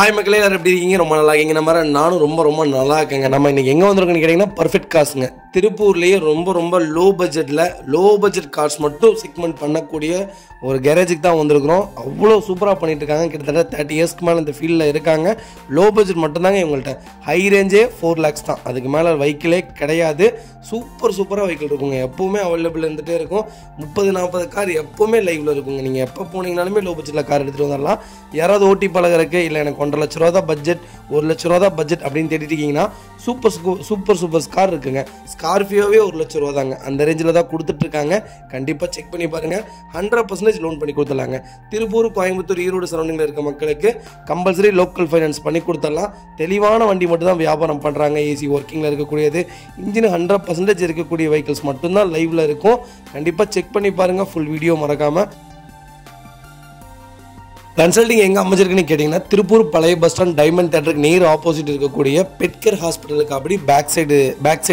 Hi, Makalay, I am doing a lot of things. I am doing a lot of things. 1 லட்சம் ரூபா தான் budget 1 லட்சம் ரூபா தான் பட்ஜெட் அப்படின்னு தேடிட்டு இருக்கீங்கன்னா சூப்பர் ஸ்கார் இருக்குங்க. ஸ்கார்பியோவே 1 லட்சம் ரூபா தாங்க, அந்த ரேஞ்சில் தான் கொடுத்துட்டு இருக்காங்க. கண்டிப்பாக செக் பண்ணி பாருங்க, 100% லோன் பண்ணி கொடுத்துடலாங்க. திருப்பூர், கோயம்புத்தூர், ஈரோடு சரௌண்டிங்கில் இருக்க மக்களுக்கு கம்பல்சரி லோக்கல் ஃபைனான்ஸ் பண்ணி கொடுத்துடலாம். தெளிவான வண்டி மட்டும் தான் வியாபாரம் பண்ணுறாங்க. ஏசி ஒர்க்கிங்கில் இருக்கக்கூடியது, இன்ஜின் 100% இருக்கக்கூடிய வெஹிக்கிள்ஸ் மட்டும்தான் லைவ்ல இருக்கும். கண்டிப்பாக செக் பண்ணி பாருங்க, ஃபுல் வீடியோ மறக்காம. கன்சல்டிங் எங்கே அமைச்சிருக்குன்னு கேட்டிங்கன்னா, திருப்பூர் பழைய பஸ் ஸ்டாண்ட் டைமண்ட் தேட்டருக்கு நேர் ஆப்போசிட் இருக்கக்கூடிய பெட்கர் ஹாஸ்பிட்டலுக்கு அப்படி பேக் சைடு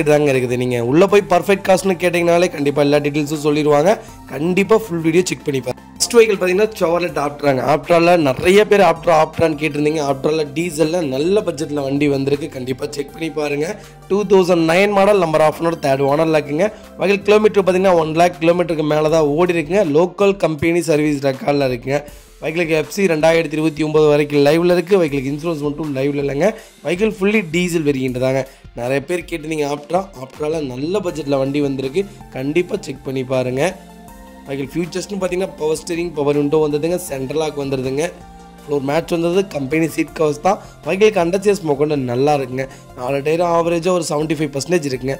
தாங்க இருக்குது. நீங்கள் உள்ளே போய் பர்ஃபெக்ட் காஸ்ட்னு கேட்டிங்கனாலே கண்டிப்பாக எல்லா டீட்டெயில்ஸும் சொல்லிடுவாங்க. கண்டிப்பாக ஃபுல் வீடியோ செக் பண்ணிப்பேன். நெக்ஸ்ட் வெஹிக்கிள் பார்த்தீங்கன்னா சவர்லெட் ஆப்ட்ராங்க. ஆப்ட்ராவில் நிறைய பேர் ஆப்ட்ரான்னு கேட்டிருந்தீங்க. ஆப்ட்ராவில் டீசலில் நல்ல பட்ஜெட்டில் வண்டி வந்திருக்கு. கண்டிப்பாக செக் பண்ணி பாருங்கள். 2009 model, number of note, third owner லாக்குங்க. வகையில் கிலோமீட்டர் பார்த்தீங்கன்னா 1 lakh கிலோமீட்டருக்கு மேலே தான் ஓடி இருக்குங்க. லோக்கல் கம்பெனி சர்வீஸ் ரெக்கார்டில் இருக்குங்க. வைக்கிலுக்கு எஃப்சி 2029 வரைக்கும் லைவில் இருக்குது. வைக்கிலுக்கு இன்சூரன்ஸ் மட்டும் லைவில் இல்லைங்க. வைக்கிள் ஃபுல்லி டீசல் வெறிகின்றதாங்க. நிறைய பேர் கேட்டிருந்தீங்க ஆப்ட்ராவில் நல்ல பட்ஜெட்டில் வண்டி வந்திருக்கு. கண்டிப்பாக செக் பண்ணி பாருங்கள். வைக்கிள் ஃபியூச்சர்ஸ்னு பார்த்தீங்கன்னா பவர் ஸ்டீரிங், பவர் விண்டோ வந்துடுதுங்க, சென்ட்ரல் லாக் வந்துடுதுங்க, ஒரு மேட்ச் வந்தது, கம்பெனி சீட் கவர்ஸ் தான். வைக்கிலுக்கு அண்டர்சேஸ் மொக்கொண்டு நல்லா இருக்குங்க. 4 டயரும் ஆவரேஜாக ஒரு 75% இருக்குங்க.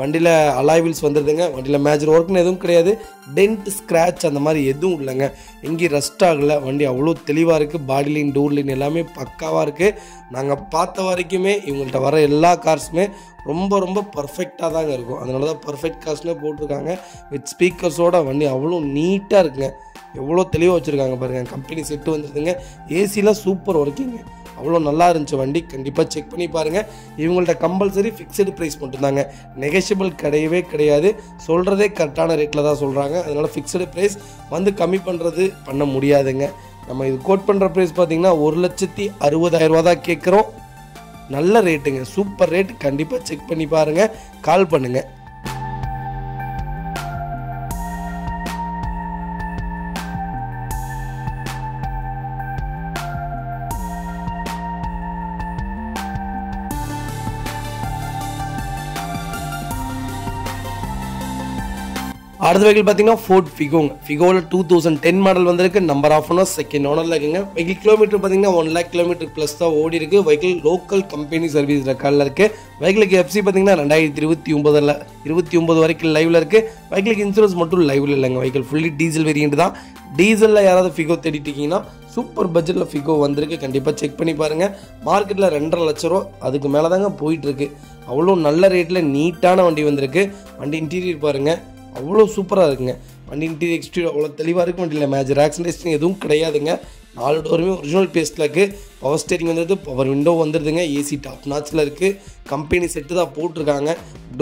வண்டியில் அலாய் வீல்ஸ் வந்துடுதுங்க. வண்டியில் மேஜர் ஒர்க்குன்னு எதுவும் கிடையாது. டென்ட், ஸ்க்ராட்ச் அந்த மாதிரி எதுவும் இல்லைங்க. எங்கேயும் ரெஸ்ட் ஆகலை. வண்டி அவ்வளோ தெளிவாக இருக்குது. பாடி லைன், டோர் லைன் எல்லாமே பக்காவாக இருக்குது. நாங்கள் பார்த்த வரைக்குமே இவங்கள்ட்ட வர எல்லா கார்ஸுமே ரொம்ப பர்ஃபெக்டாக தாங்க இருக்கும். அதனால தான் பர்ஃபெக்ட் கார்ஸ்னே போட்டிருக்காங்க. வித் ஸ்பீக்கர்ஸோட வண்டி அவ்வளோ நீட்டாக இருக்குங்க. எவ்வளோ தெளிவாக வச்சுருக்காங்க பாருங்கள். கம்பெனி செட்டு வந்துடுதுங்க. ஏசிலாம் சூப்பர் ஒர்க்கிங்க. அவ்வளோ நல்லா இருந்துச்சு வண்டி. கண்டிப்பாக செக் பண்ணி பாருங்கள். இவங்கள்ட்ட கம்பல்சரி ஃபிக்ஸடு ப்ரைஸ் மட்டும்தாங்க, நெகஷியபிள் கிடையவே கிடையாது. சொல்கிறதே கரெக்டான ரேட்டில் தான் சொல்கிறாங்க. அதனால் ஃபிக்ஸடு ப்ரைஸ் வந்து கம்மி பண்ணுறது பண்ண முடியாதுங்க. நம்ம இது கோட் பண்ணுற ப்ரைஸ் பார்த்திங்கன்னா 1,60,000 தான் கேட்குறோம். நல்ல ரேட்டுங்க, சூப்பர் ரேட். கண்டிப்பாக செக் பண்ணி பாருங்கள், கால் பண்ணுங்கள். அடுத்த வெஹிக்கிள் பார்த்தீங்கன்னா ஃபோர்ட் ஃபிகோங். ஃபிகோவில் 2010 மாடல் வந்திருக்கு. நம்பர் ஆஃப் ஓனர், செகண்ட் ஓனரில் இருக்குங்க. வெஹிக்கிள் கிலோமீட்டர் பார்த்தீங்கன்னா 1 lakh கிலோமீட்டர் ப்ளஸ் தான் ஓடி இருக்குது. வெஹிக்கிள் லோக்கல் கம்பெனி சர்வீஸ் ரெக்கார்டில் இருக்குது. வெஹிக்கிளுக்கு எஃப்சி பார்த்தீங்கன்னா 2029 வரைக்கும் லைவில் இருக்குது. வெஹிக்கிளுக்கு இன்சூரன்ஸ் மட்டும் லைவில் இல்லைங்க. வெஹிக்கிள் ஃபுல்லி டீசல் வேரியன்ட் தான். டீசலில் யாராவது ஃபிகோ தேடிட்டிங்கன்னா சூப்பர் பட்ஜெட்டில் ஃபிகோ வந்திருக்கு. கண்டிப்பாக செக் பண்ணி பாருங்கள். மார்க்கெட்டில் 2,50,000 ரூபா அதுக்கு மேலே தாங்க போயிட்டுருக்கு. அவ்வளோ நல்ல ரேட்டில் நீட்டான வண்டி வந்திருக்கு. வண்டி இன்டீரியர் பாருங்கள், அவ்வளோ சூப்பராக இருக்குங்க. வண்டி இன்டீரியர், எக்ஸ்டீரியர் அவ்வளோ தெளிவாக இருக்கும். வண்டியில் மேஜர் ஆக்சிடென்ட் எதுவும் கிடையாதுங்க. 4 டோருமே ஒரிஜினல் பேஸ்டில் இருக்குது. பவர் ஸ்டேரிங் வந்துடுது, பவர் விண்டோ வந்துடுதுங்க. ஏசி டாப் நாச்சில் இருக்குது. கம்பெனி செட்டு தான் போட்டிருக்காங்க.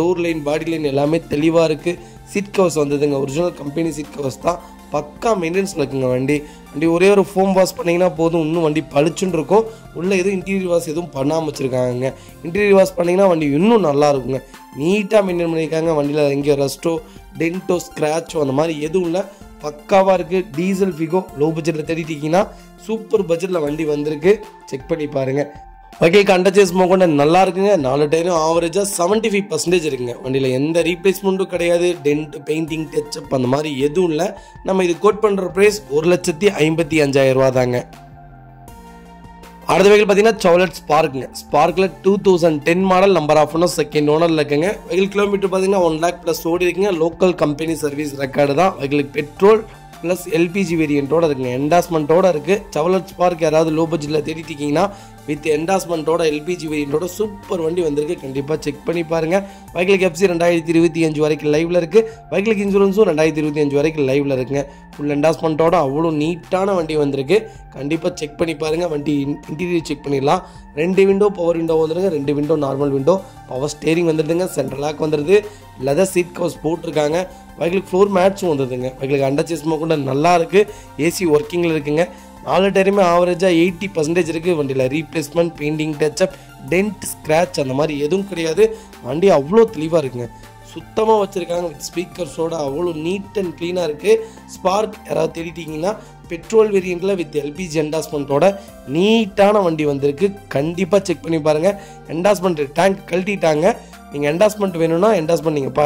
டோர் லைன், பாடி லைன் எல்லாமே தெளிவாக இருக்குது. சீட் கவர்ஸ் வந்துடுதுங்க, ஒரிஜினல் கம்பெனி சீட் கவர்ஸ் தான். பக்கா மெயின்டெனன்ஸில் இருக்குங்க வண்டி ஒரே ஒரு ஃபோம் வாஷ் பண்ணிங்கன்னா போதும், இன்னும் வண்டி பளிச்சுன்னு இருக்கும். உள்ளே எதுவும் இன்டீரியர் வாஷ் எதுவும் பண்ணாமல் வச்சுருக்காங்க. இன்டீரியர் வாஷ் பண்ணிங்கன்னா வண்டி இன்னும் நல்லா இருக்குங்க. நீட்டாக மெயின்டைன் பண்ணியிருக்காங்க. வண்டியில் எங்கேயோ ரஸ்ட்டோ, டென்ட்டோ, ஸ்க்ராட்சோ அந்த மாதிரி எதுவும் இல்லை. பக்காவாக இருக்குது. டீசல் ஃபிகோ லோ பட்ஜெட்டில் தேடிட்டிங்கன்னா சூப்பர் பட்ஜெட்டில் வண்டி வந்திருக்கு. செக் பண்ணி பாருங்கள். ஓகே, கண்டர்சேஸ் மோகொண்ட நல்லா இருக்குங்க. 4 டயரும் ஆவரேஜாக 75% இருக்குங்க. வண்டியில் எந்த ரீப்ளேஸ்மெண்ட்டும் கிடையாது. டென்ட், பெயிண்டிங், டச்சப் அந்த மாதிரி எதுவும் இல்லை. நம்ம இது கோட் பண்ணுற ப்ரைஸ் 1,55,000 ரூபா தாங்க. அடுத்த வெஹிக்கிள் பார்த்தீங்கன்னா சவர்லெட் ஸ்பார்க்குங்க. ஸ்பார்க்கில் 2010 model, number of owner, second ஓனரில் இருக்குங்க. வெஹிக்கிள் கிலோமீட்டர் பார்த்தீங்கன்னா 1 lakh ப்ளஸ் ஓடி இருக்குங்க. லோக்கல் கம்பெனி சர்வீஸ் ரெக்கார்டு தான். வெஹிக்கிளுக்கு பெட்ரோல் ப்ளஸ் LPG வேரியண்ட்டோடு இருக்குங்க, என்டாஸ்மெண்ட்டோடு இருக்குது. சவர்லெட் ஸ்பார்க் யாராவது லோ பட்ஜெட்டில் தேடிட்டிங்கன்னா வித் என்டாஸ்மெண்ட்டோட LPG வேரியண்ட்டோட சூப்பர் வண்டி வந்திருக்கு. கண்டிப்பாக செக் பண்ணி பாருங்கள். வைக்கிலுக்கு எஃப்சி 2025 வரைக்கும் லைவில் இருக்குது. வைக்கிலுக்கு இன்சூரன்ஸும் 2025 வரைக்கும் லைவில் இருக்குங்க. ஃபுல் என்டாஸ்மெண்ட்டோட அவ்வளோ நீட்டான வண்டி வந்திருக்கு. கண்டிப்பாக செக் பண்ணி பாருங்கள். வண்டி இன்டீரியர் செக் பண்ணிடலாம். 2 விண்டோ பவர் விண்டோ வந்துடுங்க, 2 window normal window, power steering வந்துடுதுங்க, சென்ட்ரல் லாக் வந்துடுது, லெதர் சீட் கவர்ஸ் போட்டிருக்காங்க. வைக்கிலுக்கு ஃப்ளோர் மேட்ஸும் வந்துடுதுங்க. வைக்கிலுக்கு அண்டர்சேஸ் மோகொண்ட நல்லா இருக்குது. ஏசி ஒர்க்கிங்கில் இருக்குங்க. நாலு டைமுமே ஆவரேஜாக 80% இருக்குது வண்டியில். Replacement, painting, touch up, dent, scratch அந்த மாதிரி எதுவும் கிடையாது. வண்டி அவ்வளோ தெளிவாக இருக்குங்க, சுத்தமாக வச்சுருக்காங்க. வித் ஸ்பீக்கர்ஸோடு அவ்வளோ நீட் அண்ட் க்ளீனாக இருக்குது. ஸ்பார்க் யாராவது தேடிட்டிங்கன்னா பெட்ரோல் வேரியண்ட்டில் வித் எல்பிஜி என்டாஸ்மெண்ட்டோட நீட்டான வண்டி வந்திருக்கு. கண்டிப்பாக செக் பண்ணி பாருங்கள். என்டாஸ்மெண்ட் டேங்க் கழட்டிட்டாங்க. நீங்கள் என்டாஸ்மெண்ட் வேணும்னா என்டாஸ்மெண்ட் நீங்கள்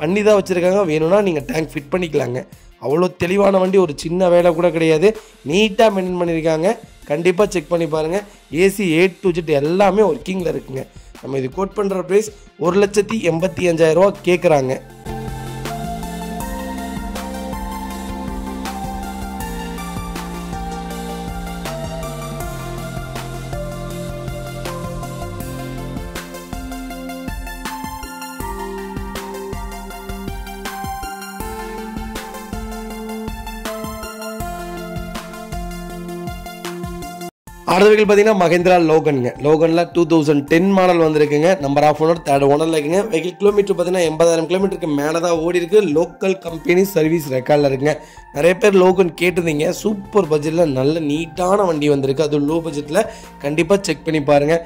பண்ணி தான் வச்சுருக்காங்க. வேணும்னா நீங்கள் டேங்க் ஃபிட் பண்ணிக்கலாங்க. அவ்வளோ தெளிவான வண்டி, ஒரு சின்ன வேலை கூட கிடையாது. நீட்டாக மெயின்டைன் பண்ணியிருக்காங்க. கண்டிப்பாக செக் பண்ணி பாருங்கள். ஏசி A to Z எல்லாமே ஒர்க்கிங்கில் இருக்குங்க. நம்ம இது கோட் பண்ணுற ப்ரைஸ் 1,85,000 ரூபா கேட்குறாங்க. அடுத்த வெஹிக்கிள் பார்த்தீங்கன்னா மஹிந்திரா லோகனுங்க. லோகனில் 2010 மாடல் வந்திருக்குங்க. நம்பர் ஆஃப் ஓனர், தேர்ட் ஓனரில் இருக்குங்க. வெஹிக்கிள் கிலோமீட்டர் பார்த்தீங்கன்னா 80,000 கிலோமீட்டருக்கு மேலே தான் ஓடி இருக்குது. லோக்கல் கம்பெனி சர்வீஸ் ரெக்கார்டில் இருக்குங்க. நிறைய பேர் லோகன் கேட்டிருந்தீங்க. சூப்பர் பட்ஜெட்டில் நல்ல நீட்டான வண்டி வந்திருக்கு. அதுவும் லோ பட்ஜெட்டில். கண்டிப்பாக செக் பண்ணி பாருங்கள்.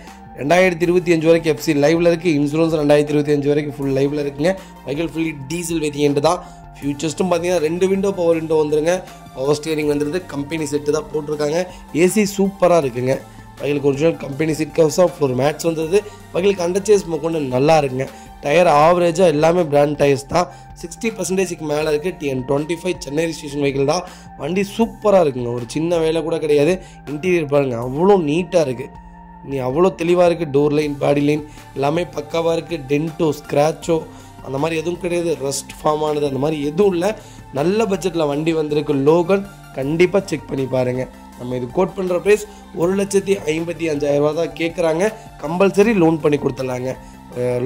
2025 வரைக்கும் எஃப்சி லைவில் இருக்குது. இன்சூரன்ஸ் 2025 வரைக்கும் ஃபுல் லைவில் இருக்குங்க. வெஹிக்கிள் ஃபுல்லி டீசல் வேரியன்ட் தான். ஃபியூச்சர்ஸ்ட்டும் பார்த்தீங்கன்னா 2 விண்டோ பவர் விண்டோ வந்துருங்க. பவர் ஸ்டியரிங் வந்துடுது. கம்பெனி செட்டு தான் போட்டிருக்காங்க. ஏசி சூப்பராக இருக்குங்க. வகைகளுக்கு ஒரிஜினல் கம்பெனி சீட் கவர்ஸாக ஃப்ளோர் மேட்ச் வந்துடுது. வகைகளுக்கு அண்டர்சேஸ் கொண்டு நல்லா இருக்குங்க. டயர் ஆவரேஜாக எல்லாமே பிராண்ட் டயர்ஸ் தான். 60%க்கு மேலே இருக்குது. TN25 சென்னை ரிஜிஸ்ட்ரேஷன் வெஹிக்கிள் தான். வண்டி சூப்பராக இருக்குங்க. ஒரு சின்ன வேலை கூட கிடையாது. இன்டீரியர் பாருங்கள், அவ்வளோ நீட்டாக இருக்குது. நீ அவ்வளோ தெளிவாக இருக்குது. டோர் லைன், பாடி லைன் எல்லாமே பக்காவாக இருக்குது. டென்ட்டோ, ஸ்க்ராச்சோ அந்த மாதிரி எதுவும் கிடையாது. ரஸ்ட் ஃபார்ம் ஆனது அந்த மாதிரி எதுவும் இல்லை. நல்ல பட்ஜெட்டில் வண்டி வந்திருக்கு லோகன். கண்டிப்பாக செக் பண்ணி பாருங்கள். நம்ம இது கோட் பண்ணுற ப்ரைஸ் 1,55,000 ரூபா தான் கேட்குறாங்க. கம்பல்சரி லோன் பண்ணி கொடுத்துட்லாங்க.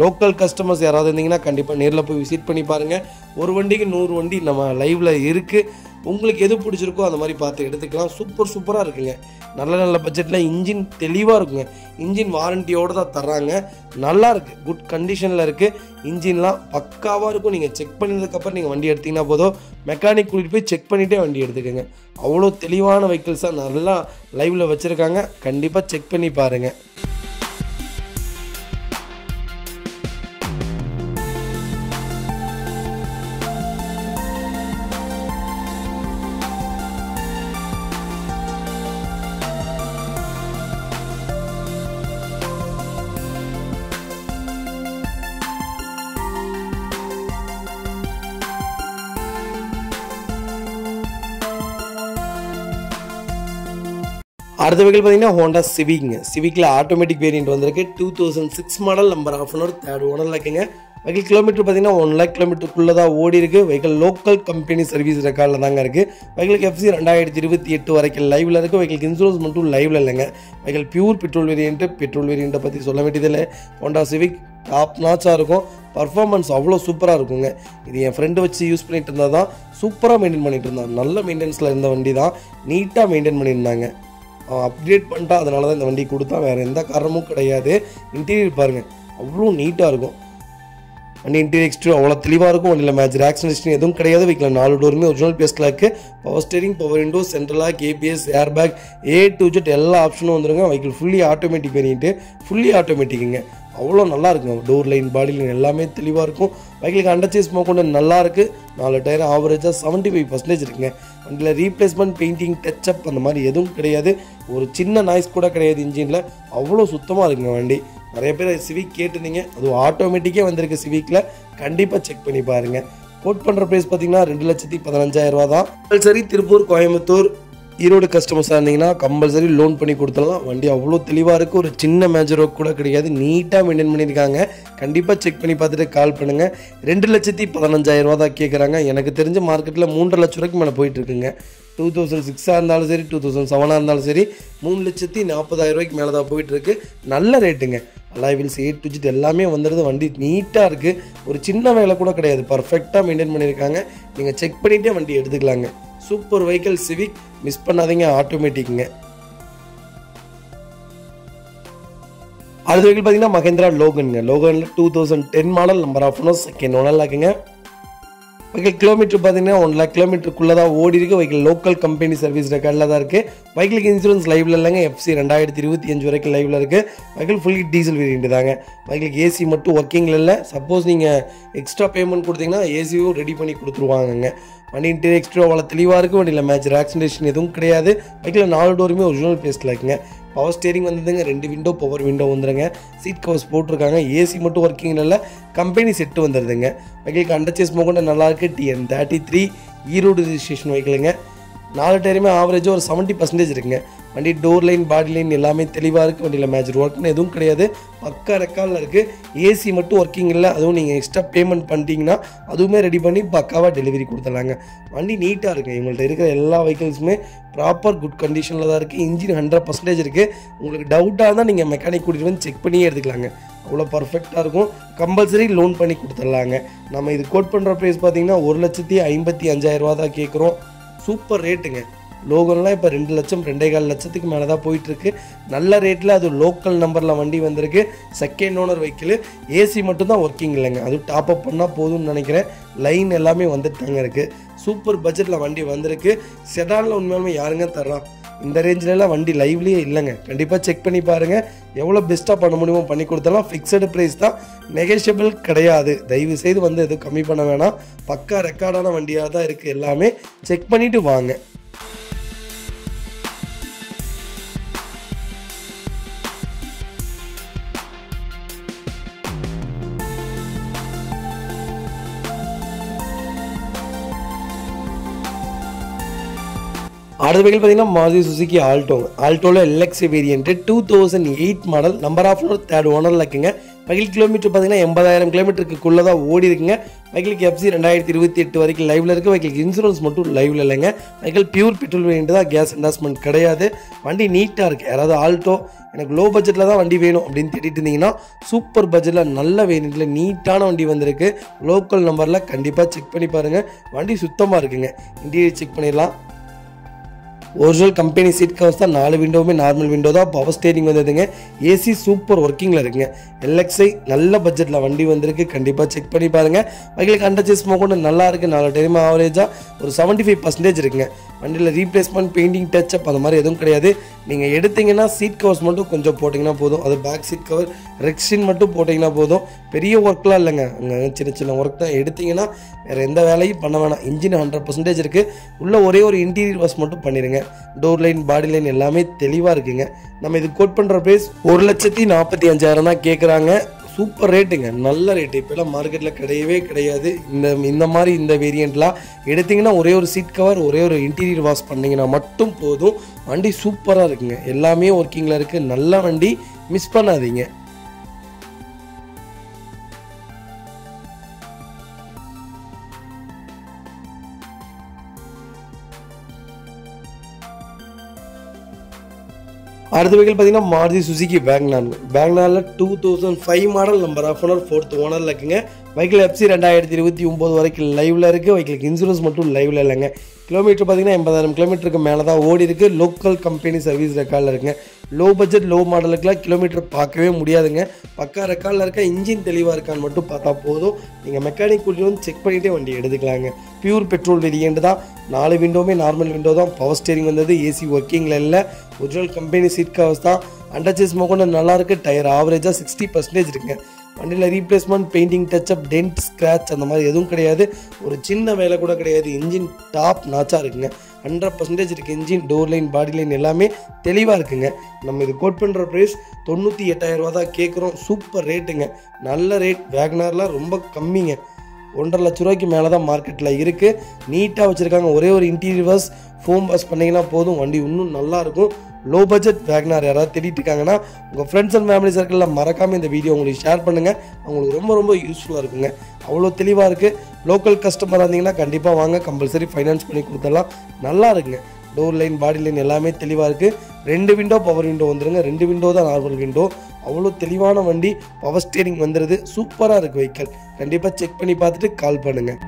லோக்கல் கஸ்டமர்ஸ் யாராவது இருந்தீங்கன்னா கண்டிப்பாக நேரில் போய் விசிட் பண்ணி பாருங்கள். ஒரு வண்டிக்கு 100 வண்டி நம்ம லைவில் இருக்குது. உங்களுக்கு எது பிடிச்சிருக்கோ அந்த மாதிரி பார்த்து எடுத்துக்கலாம். சூப்பராக இருக்குங்க. நல்ல பட்ஜெட்டில் இன்ஜின் தெளிவாக இருக்குங்க. இன்ஜின் வாரண்டியோடு தான் தர்றாங்க. நல்லா இருக்குது. குட் கண்டிஷனில் இருக்குது. இன்ஜின்லாம் பக்காவாக இருக்கும். நீங்கள் செக் பண்ணதுக்கப்புறம் நீங்கள் வண்டி எடுத்திங்கன்னா போதும். மெக்கானிக் கூட்டிகிட்டு போய் செக் பண்ணிகிட்டே வண்டி எடுத்துக்கோங்க. அவ்வளோ தெளிவான வெஹிக்கிள்ஸாக நல்லா லைவில் வச்சுருக்காங்க. கண்டிப்பாக செக் பண்ணி பாருங்கள். அடுத்த வெஹிக்கிள் பார்த்தீங்கன்னா ஹோண்டா சிவிக்ங்க. சிவிக்கில் ஆட்டோமேட்டிக் வேரியண்ட் வந்திருக்கு. 2006 model, number of owner, third ஓனரில் இருக்குங்க. வெஹிக்கிள் கிலோமீட்டர் பார்த்தீங்கன்னா 1,00,000 கிலோமீட்டருக்குள்ளே தான் ஓடி இருக்குது. வெஹிக்கிள் லோக்கல் கம்பெனி சர்வீஸ் ரெக்கார்டில் தாங்க இருக்குது. வெஹிக்கிளுக்கு எஃப்சி 2028 வரைக்கும் லைவில் இருக்குது. வெஹிக்கிளுக்கு இன்சூரன்ஸ் மட்டும் லைவில் இல்லைங்க. Vehicle pure petrol variant. Petrol வேரியண்ட்டை பற்றி சொல்ல வேண்டியதில்லை. ஹோண்டா சிவிக் டாப் நாச்சாக இருக்கும். பர்ஃபார்மன்ஸ் அவ்வளோ சூப்பராக இருக்குங்க. இது என் ஃப்ரெண்டு வச்சு யூஸ் பண்ணிகிட்டு இருந்தால் தான் சூப்பராக மெயின்டைன் பண்ணிகிட்டு இருந்தான். நல்ல மெயின்டெனன்ஸில் இருந்த வண்டி தான். நீட்டாக மெயின்டைன் பண்ணியிருந்தாங்க. அவன் அப்டேட் பண்ணிட்டா, அதனால தான் இந்த வண்டி கொடுத்தான். வேறு எந்த காரணமும் கிடையாது. இன்டீரியர் பாருங்கள், அவ்வளோ நீட்டாக இருக்கும் வண்டி. இன்டீரியர் எக்ஸ்டீரியர் அவ்வளோ தெளிவாக இருக்கும். வண்டியில் மேஜர் ஆக்சிடென்ட் எதுவும் கிடையாது. வீட்டில் 4 டோருமே ஒரிஜினல் பேஸ்டில் இருக்குது. பவர் ஸ்டீரிங், பவர் விண்டோ, சென்ட்ரலாக, ABS, air bag, A to Z எல்லா ஆப்ஷனும் வந்துருங்க. Vehicle fully automatic variant. Fully ஆட்டோமேட்டிக்குங்க. அவ்வளோ நல்லா இருக்கும். டோர் லைன், பாடி லைன் எல்லாமே தெளிவாக இருக்கும். வெஹிக்கிளுக்கு அண்டர்சேஸ் கொண்டு நல்லா இருக்குது. 4 டயர் ஆவரேஜாக 75% இருக்குங்க. வண்டியில் ரீப்ளேஸ்மெண்ட், பெயிண்டிங், டச்சப் அந்த மாதிரி எதுவும் கிடையாது. ஒரு சின்ன நாய்ஸ் கூட கிடையாது இன்ஜினில். அவ்வளோ சுத்தமாக இருக்குங்க வண்டி. நிறைய பேர் சிவிக் கேட்டிருந்தீங்க. அதுவும் ஆட்டோமேட்டிக்கே வந்திருக்கு சிவிக்கில். கண்டிப்பாக செக் பண்ணி பாருங்கள். கோட் பண்ணுற ப்ரைஸ் பார்த்தீங்கன்னா 2,15,000 ரூபா தான். கம்பல்சரி திருப்பூர், கோயம்புத்தூர், ஈரோடு கஸ்டமர்ஸாக இருந்தீங்கன்னா கம்பல்சரி லோன் பண்ணி கொடுத்துடலாம். வண்டி அவ்வளோ தெளிவாக இருக்குது. ஒரு சின்ன மேஜர் ஒர்க் கூட கிடையாது. நீட்டாக மெயின்டைன் பண்ணியிருக்காங்க. கண்டிப்பாக செக் பண்ணி பார்த்துட்டு கால் பண்ணுங்கள். 2,15,000 ரூபா தான் கேட்குறாங்க. எனக்கு தெரிஞ்ச மார்க்கெட்டில் 3,50,000 ரூபாய்க்கு மேலே போயிட்டுருக்குங்க. 2006 இருந்தாலும் சரி, 2007 இருந்தாலும் சரி, 3,40,000 ரூபாய்க்கு மேலே தான் போயிட்டுருக்கு. நல்ல ரேட்டுங்க. அலாய்வீல்ஸ், A to Z எல்லாமே வந்துடுது. வண்டி நீட்டாக இருக்குது. ஒரு சின்ன வேலை கூட கிடையாது. பர்ஃபெக்டாக மெயின்டைன் பண்ணியிருக்காங்க. நீங்கள் செக் பண்ணிகிட்டே வண்டி எடுத்துக்கலாங்க. Super vehicle civic. மிஸ் பண்ணாதீங்க. ஆட்டோமேட்டிக்குங்க. அடுத்த வெஹிக்கிள் பார்த்தீங்கன்னா மஹிந்திரா லோகனுங்க. லோகனில் 2010 model, number of owner, second ஓனரில் இருக்குங்க. Vehicle kilometer pathina 1 lakh kilometer kulla da odi irukku. Vehicle local company service recordla da irukku. Vehicle insurance live la illanga FC 2025 varaikku live la irukku. Vehicle fully diesel variant daanga. Vehicle AC mattu working la illa. Suppose neenga extra payment koduthinga AC u ready panni kuduthruvaanga. Vandi interior exterior vala theliva irukku. Vandila match acceleration edhum kedaiyadhu. Vehicle naalu doorume original place la irukku. Power steering vandhudanga rendu window power window vandranga seat covers potrukanga AC மட்டும் working illa company set vandrudanga vehicle underchase mokonda nalla irukku TN33 Erode registration vehicle nga naalu tire me average or 70% irukku vandi door line body line ellame theliva irukku vandila match work na edhum kedaiyadhu pakka record la irukku AC மட்டும் working illa adhu neenga extra payment பண்ணிட்டீங்கனா அதுமே ready பண்ணி பக்காவா delivery கொடுத்தலாங்க வண்டி நீட்டா இருக்கு இவங்கள்ட்ட இருக்கிற எல்லா vehicles உமே proper good condition la da irukku engine 100% irukku ungalku doubt ah neenga mechanic kuditu check panniye eduthukalaanga avlo perfect ah irukum compulsory loan panni kuduthalaanga nama idu quote pandra price pathina 1,55,000 rupaya da kekrom super rate nga Logan la ipa 2 lakham 2.5 lakhadhukku mela da poitu irukku nalla rate la adu local number la vandi vandirukku second owner vehicle AC mattum da working illanga adu top up panna podum nenikiren line ellame vanduttaanga irukku super budget la vandi vandirukku sedan la unmailume yaarunga tharra இந்த ரேஞ்சில எல்லாம் வண்டி லைவ்லியே இல்லங்க கண்டிப்பா check பண்ணி பாருங்க எவ்வளவு பெஸ்டா பண்ண முடியுமோ பண்ணி கொடுத்தலாம் ஃபிக்ஸட் பிரைஸ் தான் நெகஷியபிள் கிடையாது தயவு செய்து வந்து எது கம்மி பண்ண வேணாம் பக்கா ரெக்கார்டான வண்டியா தான் இருக்கு எல்லாமே செக் பண்ணிட்டு வாங்க அடுத்த வெஹிக்கிள் பார்த்தீங்கன்னா மாருதி சுசுகி ஆல்டோ ஆல்டோவில் LX variant 2008 model number of owner third ஓனரில் இருக்குங்க வெஹிக்கிள் கிலோமீட்டர் பார்த்தீங்கன்னா 80,000 கிலோமீட்டருக்குள்ளே தான் ஓடி இருக்குங்க வெஹிக்கிளுக்கு எஃப்சி 2028 வரைக்கும் லைவ்ல இருக்குது வெஹிக்கிளுக்கு இன்சூரன்ஸ் மட்டும் லைவ்ல இல்லைங்க வெஹிக்கிள் பியூர் பெட்ரோல் வேரியன்ட் தான் கேஸ் இன்வெஸ்ட்மெண்ட் கிடையாது வண்டி நீட்டாக இருக்குது யாராவது ஆல்டோ எனக்கு லோ பட்ஜெட்டில் தான் வண்டி வேணும் அப்படின்னு தேடிட்டு இருந்தீங்கன்னா சூப்பர் பட்ஜெட்டில் நல்ல வேரியண்ட்டில் நீட்டான வண்டி வந்திருக்கு லோக்கல் நம்பரில் கண்டிப்பாக செக் பண்ணி பாருங்கள் வண்டி சுத்தமாக இருக்குங்க இன்டீரியர் செக் பண்ணிடலாம் ஒரிஜினல் கம்பெனி சீட் கவர்ஸ் தான் 4 விண்டோவுமே நார்மல் விண்டோ தான் பவர் ஸ்டேரிங் வந்துடுதுங்க ஏசி சூப்பர் ஒர்க்கிங்கில் இருக்குங்க எல்எக்ஸ்ஐ நல்ல பட்ஜெட்டில் வண்டி வந்திருக்கு கண்டிப்பாக செக் பண்ணி பாருங்கள் வகைகளுக்கு அண்டர்ச்சேஸ் மோகோண்டு நல்லா இருக்குது 4 டைம் ஆவரேஜாக ஒரு 75% இருக்குங்க வண்டியில் ரீப்ளேஸ்மெண்ட் பெயிண்டிங் டச்சப் அந்த மாதிரி எதுவும் கிடையாது நீங்கள் எடுத்திங்கன்னா சீட் கவர்ஸ் மட்டும் கொஞ்சம் போட்டிங்கன்னா போதும் அது பேக் சீட் கவர் ரெக்ஸின் மட்டும் போட்டிங்கன்னா போதும் பெரிய ஒர்க்லாம் இல்லைங்க அங்கே சின்ன சின்ன ஒர்க் தான் எடுத்திங்கன்னா வேறு எந்த வேலையும் பண்ண வேணாம் இன்ஜின் 100% இருக்குது உள்ளே ஒரே ஒரு இன்டீரியர் வாஷ் மட்டும் பண்ணிடுங்க டோர் லைன் பாடி லைன் எல்லாமே தெளிவாக இருக்குங்க நம்ம இது கோட் பண்ணுற ப்ரைஸ் 1,45,000 தான் கேட்குறாங்க சூப்பர் ரேட்டுங்க நல்ல ரேட்டு இப்போலாம் மார்க்கெட்டில் கிடையவே கிடையாது இந்த மாதிரி இந்த வேரியண்ட்லாம் எடுத்திங்கன்னா ஒரே ஒரு சீட் கவர் ஒரே ஒரு இன்டீரியர் வாஷ் பண்ணிங்கன்னா மட்டும் போதும் வண்டி சூப்பராக இருக்குங்க எல்லாமே ஒர்க்கிங்கில் இருக்குது நல்ல வண்டி மிஸ் பண்ணாதீங்க அடுத்த வெஹிக்கிள் பார்த்தீங்கன்னா மாருதி சுசுகி வேகனாரில் 2005 model number of owner 4th ஓனரில் இருக்குங்க வெஹிக்கிள் எஃப்சி 2029 வரைக்கும் லைவ்ல இருக்குது வெஹிக்கிளுக்கு இன்சூரன்ஸ் மட்டும் லைவ்ல இல்லைங்க கிலோமீட்டர் பார்த்தீங்கன்னா 80,000 கிலோமீட்டருக்கு மேலே தான் ஓடி இருக்குது லோக்கல் கம்பெனி சர்வீஸ் ரெக்கார்டில் இருக்குங்க லோ பட்ஜெட் லோ மாடலுக்குலாம் கிலோமீட்டர் பார்க்கவே முடியாதுங்க பக்கா ரெக்கார்டில் இருக்க இன்ஜின் தெளிவாக இருக்கான்னு மட்டும் பார்த்தா போதும் நீங்கள் மெக்கானிக் கூட்டிட்டு வந்து செக் பண்ணிகிட்டே வண்டி எடுத்துக்கலாங்க பியூர் பெட்ரோல் வேரியண்ட் தான் 4 விண்டோவுமே நார்மல் விண்டோ தான் பவர் ஸ்டேரிங் வந்தது ஏசி ஒர்க்கிங்கில் இல்லை ஒரிஜினல் கம்பெனி சீட் கவர்ஸ் தான் அண்டர்ச்சேஸ் மோகோண்டு நல்லாயிருக்கு டயர் ஆவரேஜாக 60% இருக்குங்க வண்டியில் replacement painting touch up dent scratch அந்த மாதிரி எதுவும் கிடையாது ஒரு சின்ன வேலை கூட கிடையாது இன்ஜின் டாப் நாச்சாக இருக்குங்க 100% இருக்குது engine door line body line எல்லாமே தெளிவாக இருக்குங்க நம்ம இது கோட் பண்ணுற ப்ரைஸ் 98,000 தான் கேட்குறோம் சூப்பர் ரேட்டுங்க நல்ல ரேட் வேகனார்லாம் ரொம்ப கம்மிங்க 1.5 லட்ச ரூபாய்க்கு மேலே தான் மார்க்கெட்டில் இருக்குது நீட்டாக வச்சுருக்காங்க ஒரே ஒரு இன்டீரியர் வாஷ் ஃபோம் வாஷ் பண்ணிங்கன்னா போதும் வண்டி இன்னும் நல்லாயிருக்கும் லோ பட்ஜெட் வேகனார் யாராவது தேடிட்டு இருக்காங்கன்னா உங்கள் ஃப்ரெண்ட்ஸ் அண்ட் ஃபேமிலி சர்க்கிளில் மறக்காமல் இந்த வீடியோ உங்களுக்கு ஷேர் பண்ணுங்கள் அவங்களுக்கு ரொம்ப ரொம்ப யூஸ்ஃபுல்லாக இருக்குங்க அவ்வளோ தெளிவாக இருக்குது லோக்கல் கஸ்டமராக இருந்தீங்கன்னா கண்டிப்பாக வாங்க கம்பல்சரி ஃபைனான்ஸ் பண்ணி கொடுத்தலாம் நல்லா இருக்குங்க டோர் லைன் பாடி லைன் எல்லாமே தெளிவாக இருக்குது 2 விண்டோ பவர் விண்டோ வந்துடுங்க 2 விண்டோ தான் நார்மல் விண்டோ அவ்வளோ தெளிவான வண்டி பவர் ஸ்டேரிங் வந்துடுது சூப்பராக இருக்குது வெஹிக்கல் கண்டிப்பாக செக் பண்ணி பார்த்துட்டு கால் பண்ணுங்கள்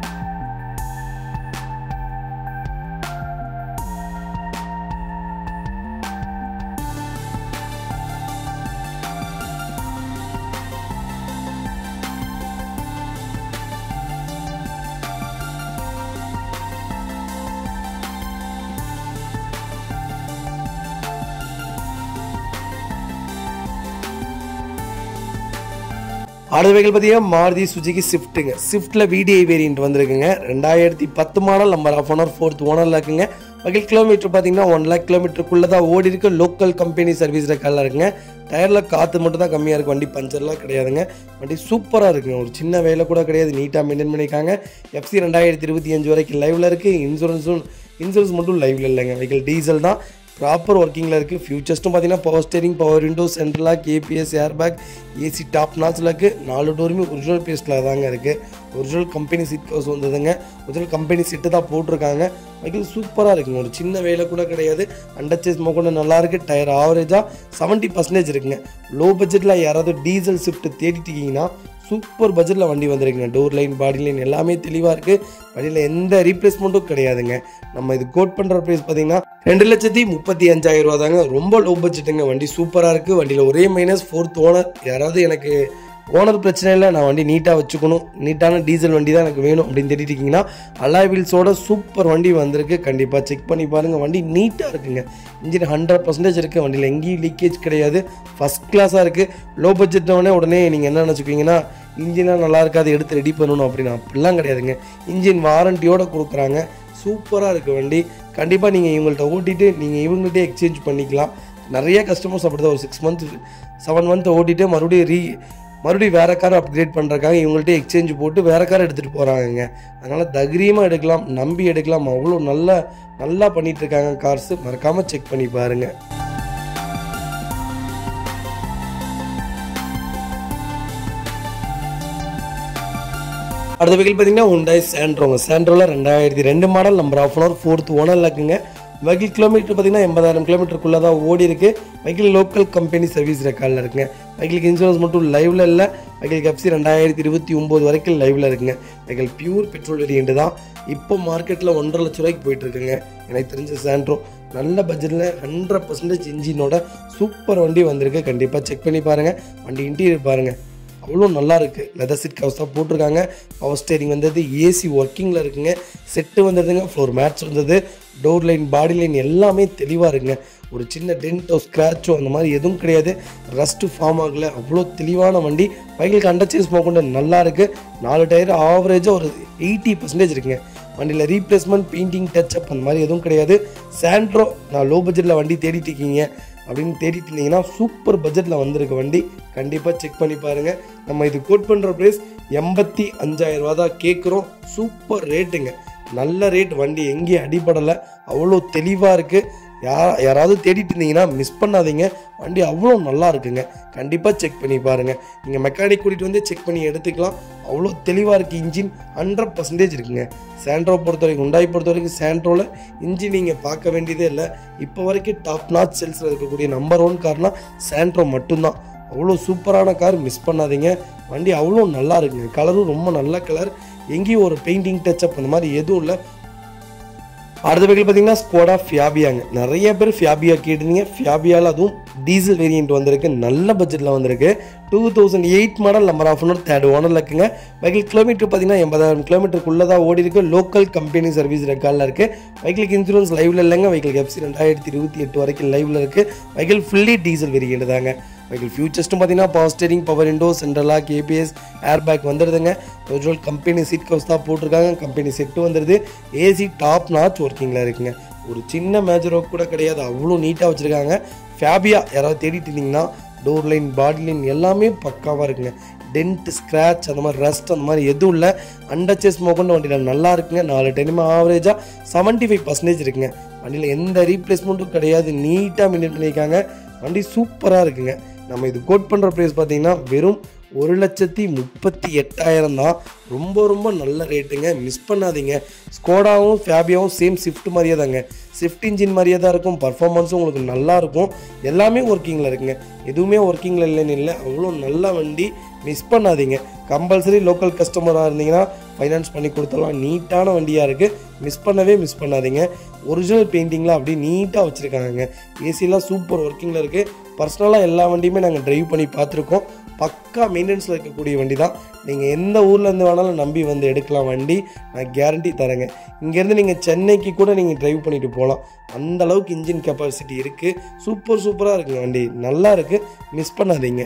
அடுத்த வெஹிக்கிள் பார்த்தீங்கன்னா மாருதி சுஜுகி ஸ்விஃப்ட்டுங்க. ஸ்விஃப்ட்டில் விடிஐ வேரியண்ட் வந்திருக்குங்க. 2010 model number of owner 4th ஓனரில் இருக்குங்க. வகையில் கிலோமீட்டர் பார்த்தீங்கன்னா 1 lakh kilometerக்குள்ளே தான் ஓடி இருக்குது. லோக்கல் கம்பெனி சர்வீஸ் ரெக்கார்டில் இருக்குங்க. டயரில் காற்று மட்டும் தான் கம்மியாக இருக்குது, வண்டி பஞ்சர்லாம் கிடையாதுங்க. வண்டி சூப்பராக இருக்குங்க, ஒரு சின்ன வேலை கூட கிடையாது, நீட்டாக மெயின்டைன் பண்ணியிருக்காங்க. எஃப்சி 2025 வரைக்கும் லைவில் இருக்குது. இன்சூரன்ஸ் மட்டும் லைவில் இல்லைங்க. வெஹிக்கிள் டீசல் தான், ப்ராப்பர் ஒர்க்கிங்கில் இருக்குது. ஃபியூச்சர்ஸ்ட்டும் பார்த்தீங்கன்னா power steering, power window, சென்ட்ரலாக KBS, airbag, AC top நாச்சில் இருக்குது. 4 டோருமே ஒரிஜினல் பேஸ்டில் தாங்க இருக்குது. ஒரிஜினல் கம்பெனி சீட் கவர்ஸ் வந்ததுங்க. ஒரிஜினல் கம்பெனி செட்டு தான் போட்டிருக்காங்க. வெஹிக்கிள் சூப்பராக இருக்குங்க, ஒரு சின்ன வேலை கூட கிடையாது. அண்டர்ச்சேஸ் மோக்கொண்டு நல்லாயிருக்கு. டயர் ஆவரேஜாக 70% இருக்குங்க. லோ பட்ஜெட்டில் யாராவது டீசல் ஷிஃப்ட்டு தேடிட்டிங்கன்னா சூப்பர் பட்ஜெட்டில் வண்டி வந்திருக்குங்க. டோர் லைன், பாடி லைன் எல்லாமே தெளிவாக இருக்குது. வண்டியில் எந்த ரீப்ளேஸ்மெண்ட்டும் கிடையாதுங்க. நம்ம இது கோட் பண்ணுற ப்ரைஸ் பார்த்தீங்கன்னா 2,35,000 ரூபா தாங்க. ரொம்ப லோ பட்ஜெட்டுங்க, வண்டி சூப்பராக இருக்குது. வண்டியில் ஒரே மைனஸ் 4th ஓனர். யாராவது எனக்கு ஓனர் பிரச்சனை இல்லை, நான் வண்டி நீட்டாக வச்சுக்கணும், நீட்டான டீசல் வண்டி தான் எனக்கு வேணும் அப்படின்னு தேடிட்டிங்கன்னா அலாய் வீல்ஸோட சூப்பர் வண்டி வந்திருக்கு. கண்டிப்பாக செக் பண்ணி பாருங்கள், வண்டி நீட்டாக இருக்குங்க. இன்ஜின் 100% இருக்குது, வண்டியில் எங்கேயும் லீக்கேஜ் கிடையாது, ஃபஸ்ட் கிளாஸாக இருக்குது. லோ பட்ஜெட்டோடனே நீங்கள் என்ன நினச்சிக்குவீங்கன்னா இன்ஜினாக நல்லா இருக்காது, எடுத்து ரெடி பண்ணணும் அப்படின்னு. அப்படிலாம் கிடையாதுங்க, இன்ஜின் வாரண்டியோடு கொடுக்குறாங்க. சூப்பராக இருக்குது வண்டி. கண்டிப்பாக நீங்கள் இவங்கள்ட்ட ஓட்டிட்டு நீங்கள் இவங்கள்ட்டே எக்ஸ்சேஞ்ச் பண்ணிக்கலாம். நிறைய கஸ்டமர்ஸ் அப்படி தான் ஒரு 6 month 7 month ஓட்டிட்டு மறுபடியும் வேறு கார் அப்கிரேட் பண்ணுறக்காக இவங்கள்ட்டே எக்ஸ்சேஞ்ச் போட்டு வேறு கார் எடுத்துகிட்டு போகிறாங்க. அதனால் தைரியமாக எடுக்கலாம், நம்பி எடுக்கலாம். அவ்வளோ நல்லா பண்ணிகிட்ருக்காங்க கார்ஸு. மறக்காமல் செக் பண்ணி பாருங்கள். அடுத்த வெஹிக்கிள் பார்த்தீங்கன்னா Hyundai Santro. சாண்ட்ரோவில் 2002 model number of owner 4th ஓனரில் இருக்குங்க. வெஹிக்கிள் கிலோமீட்டர் பார்த்தீங்கன்னா 80,000 kilometerக்குள்ளே தான் ஓடி இருக்குது. வெஹிக்கிள் லோக்கல் கம்பெனி சர்வீஸ் ரெக்கார்டில் இருக்குங்க. வெஹிக்கிளுக்கு இன்சூரன்ஸ் மட்டும் லைவில் இல்லை. வெஹிக்கிளுக்கு எஃப்சி 2029 வரைக்கும் லைவில் இருக்குங்க. வெஹிக்கிள் பியூர் பெட்ரோல் வேரியண்ட் தான். இப்போ மார்க்கெட்டில் 1.5 லட்ச ரூபாய்க்கு போயிட்டுருக்குங்க. எனக்கு தெரிஞ்ச சாண்ட்ரோ நல்ல பட்ஜெட்டில் 100% இன்ஜினோட சூப்பர் வண்டி வந்திருக்கு. கண்டிப்பாக செக் பண்ணி பாருங்கள். வண்டி இன்டீரியர் பாருங்கள், அவ்வளோ நல்லாயிருக்கு. லெதர் சீட் கவர்ஸ் தான் போட்டிருக்காங்க. பவர் ஸ்டேரிங் வந்தது, ஏசி ஒர்க்கிங்கில் இருக்குங்க. செட்டு வந்ததுங்க, ஃப்ளோர் மேட்ச் வந்தது. டோர் லைன், பாடி லைன் எல்லாமே தெளிவாக இருக்குங்க. ஒரு சின்ன டென்ட்டோ ஸ்க்ராச்சோ அந்த மாதிரி எதுவும் கிடையாது. ரஸ்ட்டு ஃபார்ம் ஆகலை, அவ்வளோ தெளிவான வண்டி. பைக்கிலுக்கு அண்டர்ச்சேஸ் போகொண்டு நல்லாயிருக்கு. 4 டயர் ஆவரேஜாக ஒரு 80% இருக்குங்க. வண்டியில் ரீப்ளேஸ்மெண்ட், பெயிண்டிங், டச்சப் அந்த மாதிரி எதுவும் கிடையாது. சாண்ட்ரோ நான் லோ பட்ஜெட்டில் வண்டி தேடிட்டுருக்கீங்க அப்படின்னு தேடிட்டுருந்தீங்கன்னா சூப்பர் பட்ஜெட்டில் வந்திருக்க வண்டி. கண்டிப்பாக செக் பண்ணி பாருங்கள். நம்ம இது கோட் பண்ணுற ப்ரைஸ் 85,000 ரூபா தான் கேட்குறோம். சூப்பர் ரேட்டுங்க, நல்ல ரேட். வண்டி எங்கேயும் அடிபடலை, அவ்வளோ தெளிவாக இருக்குது. யாராவது தேடிட்டு இருந்தீங்கன்னா மிஸ் பண்ணாதீங்க. வண்டி அவ்வளோ நல்லா இருக்குங்க. கண்டிப்பாக செக் பண்ணி பாருங்கள். நீங்கள் மெக்கானிக் கூட்டிகிட்டு வந்து செக் பண்ணி எடுத்துக்கலாம். அவ்வளோ தெளிவாக இருக்குது. இன்ஜின் 100% இருக்குங்க. சாண்ட்ரோ பொறுத்த வரைக்கும், Hyundai பொறுத்த வரைக்கும் சாண்ட்ரோவில் இன்ஜின் நீங்கள் பார்க்க வேண்டியதே இல்லை. இப்போ வரைக்கும் டாப் நாச் சேல்ஸில் இருக்கக்கூடிய நம்பர் 1 கார்னால் சாண்ட்ரோ மட்டும்தான். அவ்வளோ சூப்பரான கார், மிஸ் பண்ணாதீங்க. வண்டி அவ்வளோ நல்லா இருக்குங்க. கலரும் ரொம்ப நல்ல கலர், எங்கேயும் ஒரு பெயிண்டிங் டச்சப் அந்த மாதிரி எதுவும் இல்லை. அடுத்த வெஹிக்கிள் பார்த்தீங்கன்னா ஸ்கோடா ஃபியாபியாங்க. நிறைய பேர் ஃபியாபியா கேட்டிருந்தீங்க. ஃபியாபியாவில் அதுவும் டீசல் வேரியண்ட் வந்திருக்கு, நல்ல பட்ஜெட்டில் வந்திருக்கு. 2008 model number of owner 3rd ஓனரில் இருக்குங்க. வெஹிக்கிள் கிலோமீட்டர் பார்த்தீங்கன்னா 80,000 kilometerக்குள்ளே தான் ஓடி இருக்குது. லோக்கல் கம்பெனி சர்வீஸ் ரெக்கார்டில் இருக்குது. வெஹிக்கிளுக்கு இன்சூரன்ஸ் லைவில் இல்லைங்க. வெஹிக்கிளுக்கு எஃப்சி 2028 வரைக்கும் லைவில் இருக்குது. வெஹிக்கிள் ஃபுல்லி டீசல் வேரியண்ட் தாங்க. வெஹிக்கிள் ஃபியூச்சர்ஸ்ட்டும் பார்த்தீங்கன்னா power steering, power window, சென்ட்ரலாக KBS, airbag வந்துடுதுங்க. ஒரிஜினல் கம்பெனி சீட் கவர்ஸ் தான் போட்டிருக்காங்க. கம்பெனி செட்டு வந்துடுது. ஏசி டாப் நாச் ஒர்க்கிங்கில் இருக்குங்க. ஒரு சின்ன மேஜர் ஒர்க் கூட கிடையாது, அவ்வளோ நீட்டாக வச்சுருக்காங்க. ஃபியாபியா யாராவது தேடிட்டு இருந்தீங்கன்னா டோர் லைன், பாடி லைன் எல்லாமே பக்காவாக இருக்குங்க. டென்ட், ஸ்க்ராட்ச் அந்த மாதிரி ரஸ்ட் அந்த மாதிரி எதுவும் இல்லை. அண்டர்ச்சேஸ் மோக்கொண்டு வண்டியில் நல்லா இருக்குங்க. 4 டயருமே ஆவரேஜாக 75% இருக்குங்க. வண்டியில் எந்த ரீப்ளேஸ்மெண்ட்டும் கிடையாது, நீட்டாக மெயின்டைன் பண்ணியிருக்காங்க. வண்டி சூப்பராக இருக்குங்க. நம்ம இது கோட் பண்ணுற ப்ரைஸ் பார்த்தீங்கன்னா வெறும் 1,38,000 தான். ரொம்ப ரொம்ப நல்ல ரேட்டுங்க, மிஸ் பண்ணாதீங்க. ஸ்கோடாவும் ஃபியாபியாவும் சேம் ஸ்விஃப்ட் மாதிரியே தாங்க. ஸ்விஃப்ட் இன்ஜின் மாதிரியே தான் இருக்கும். பர்ஃபார்மன்ஸும் உங்களுக்கு நல்லாயிருக்கும். எல்லாமே ஒர்க்கிங்கில் இருக்குங்க, எதுவுமே ஒர்க்கிங்கில் இல்லைன்னு இல்லை. அவ்வளோ நல்ல வண்டி, மிஸ் பண்ணாதீங்க. கம்பல்சரி லோக்கல் கஸ்டமராக இருந்தீங்கன்னா ஃபைனான்ஸ் பண்ணி கொடுத்துடலாம். நீட்டான வண்டியாக இருக்குது, மிஸ் பண்ணாதீங்க. ஒரிஜினல் பெயிண்டிங்லாம் அப்படியே நீட்டாக வச்சுருக்காங்க. ஏசிலாம் சூப்பர் ஒர்க்கிங்கில் இருக்குது. பர்சனலாக எல்லா வண்டியுமே நாங்கள் ட்ரைவ் பண்ணி பார்த்துருக்கோம். பக்கா மெயின்டெனன்ஸில் இருக்கக்கூடிய வண்டி தான். நீங்கள் எந்த ஊர்லேருந்து வேணாலும் நம்பி வந்து எடுக்கலாம். வண்டி நான் கேரண்டி தரேங்க. இங்கேருந்து நீங்கள் சென்னைக்கு கூட நீங்கள் ட்ரைவ் பண்ணிவிட்டு போகலாம். அந்தளவுக்கு இன்ஜின் கெப்பாசிட்டி இருக்குது. சூப்பராக இருக்குங்க வண்டி, நல்லா இருக்குது, மிஸ் பண்ணாதீங்க.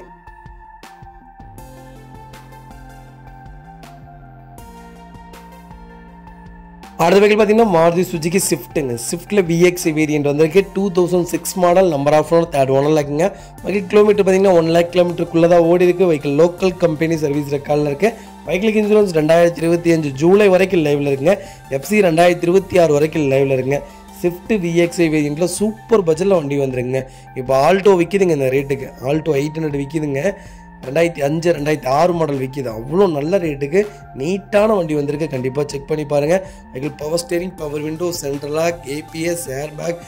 அடுத்த வெஹிக்கிள் பாத்தீங்கன்னா மாருதி சுஜுகி ஸ்விஃப்ட்ங்க. ஸ்விஃப்ட்ல VX வேரியன்ட் வந்திருக்கு. 2006 model, number of owner, third owner இருக்குங்க. வெஹிக்கிள் கிலோமீட்டர் பாத்தீங்கன்னா 1 லட்சம் கிலோமீட்டருக்குள்ள தான் ஓடி இருக்கு. வெஹிக்கிள் லோக்கல் கம்பெனி சர்வீஸ் ரெக்கார்ட்ல இருக்கு. வெஹிக்கிளுக்கு இன்சூரன்ஸ் 2025 ஜூலை வரைக்கும் லைவ்ல இருக்குங்க. எஃப்சி 2026 வரைக்கும் லைவ்ல இருக்குங்க. Swift VX வேரியன்ட்ல சூப்பர் பட்ஜெட்ல வண்டி வந்துருங்க. இப்போ ஆல்டோ விற்கிதுங்க இந்த ரேட்டுக்கு. ஆல்டோ 800 விற்கிதுங்க. 2005, 2006 மாடல் விற்கிது. அவ்வளோ நல்ல ரேட்டுக்கு நீட்டான வண்டி வந்திருக்கு. கண்டிப்பாக செக் பண்ணி பாருங்கள். Vehicle power steering, power window, central lock, ABS, air bag,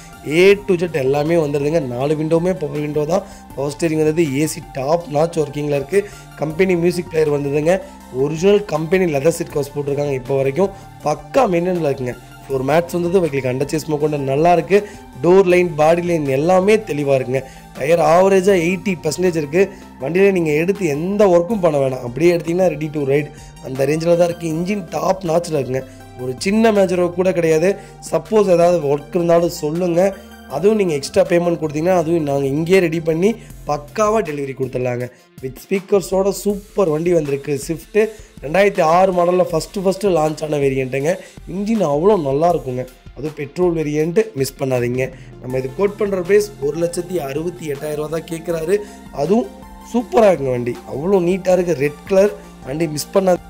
A to Z எல்லாமே வந்துடுதுங்க. 4 விண்டோவுமே பவர் விண்டோ தான். பவர் ஸ்டேரிங் வந்தது. AC டாப் நாச் ஒர்க்கிங்கில் இருக்குது. கம்பெனி மியூசிக் பிளேயர் வந்ததுங்க. Original company leather seat covers போட்டிருக்காங்க. இப்போ வரைக்கும் பக்கா மெயின்டெனன்ஸில் இருக்குங்க. ஒரு மேட்ச் வந்தது. வெஹிக்கிளுக்கு அண்டர்சேஸ்மோ கொண்டு நல்லாயிருக்கு. டோர் லைன், பாடி லைன் எல்லாமே தெளிவாக இருக்குங்க. டயர் ஆவரேஜாக 80% இருக்குது. வண்டியிலே நீங்கள் எடுத்து எந்த ஒர்க்கும் பண்ண வேணாம். அப்படியே எடுத்திங்கன்னா ரெடி டு ரைட் அந்த ரேஞ்சில் தான் இருக்குது. இன்ஜின் டாப் நாச்சில் இருக்குங்க. ஒரு சின்ன மேஜரோ கூட கிடையாது. சப்போஸ் ஏதாவது ஒர்க் இருந்தாலும் சொல்லுங்கள். அதுவும் நீங்கள் எக்ஸ்ட்ரா பேமெண்ட் கொடுத்தீங்கன்னா அதுவும் நாங்கள் இங்கேயே ரெடி பண்ணி பக்காவாக டெலிவரி கொடுத்துடலாங்க. வித் ஸ்பீக்கர்ஸோட சூப்பர் வண்டி வந்திருக்கு. ஸ்விஃப்ட்டு 2006 மாடலில் ஃபஸ்ட்டு லான்ச் ஆன வேரியண்ட்டுங்க. இன்ஜின் அவ்வளோ நல்லாயிருக்குங்க. அதுவும் பெட்ரோல் வேரியண்ட்டு மிஸ் பண்ணாதீங்க. நம்ம இது கோட் பண்ணுற ப்ரைஸ் 1,68,000 தான் கேட்குறாரு. அதுவும் சூப்பராக இருக்குங்க வண்டி. அவ்வளோ நீட்டாக இருக்குது. ரெட் கலர் வண்டி மிஸ் பண்ணாது.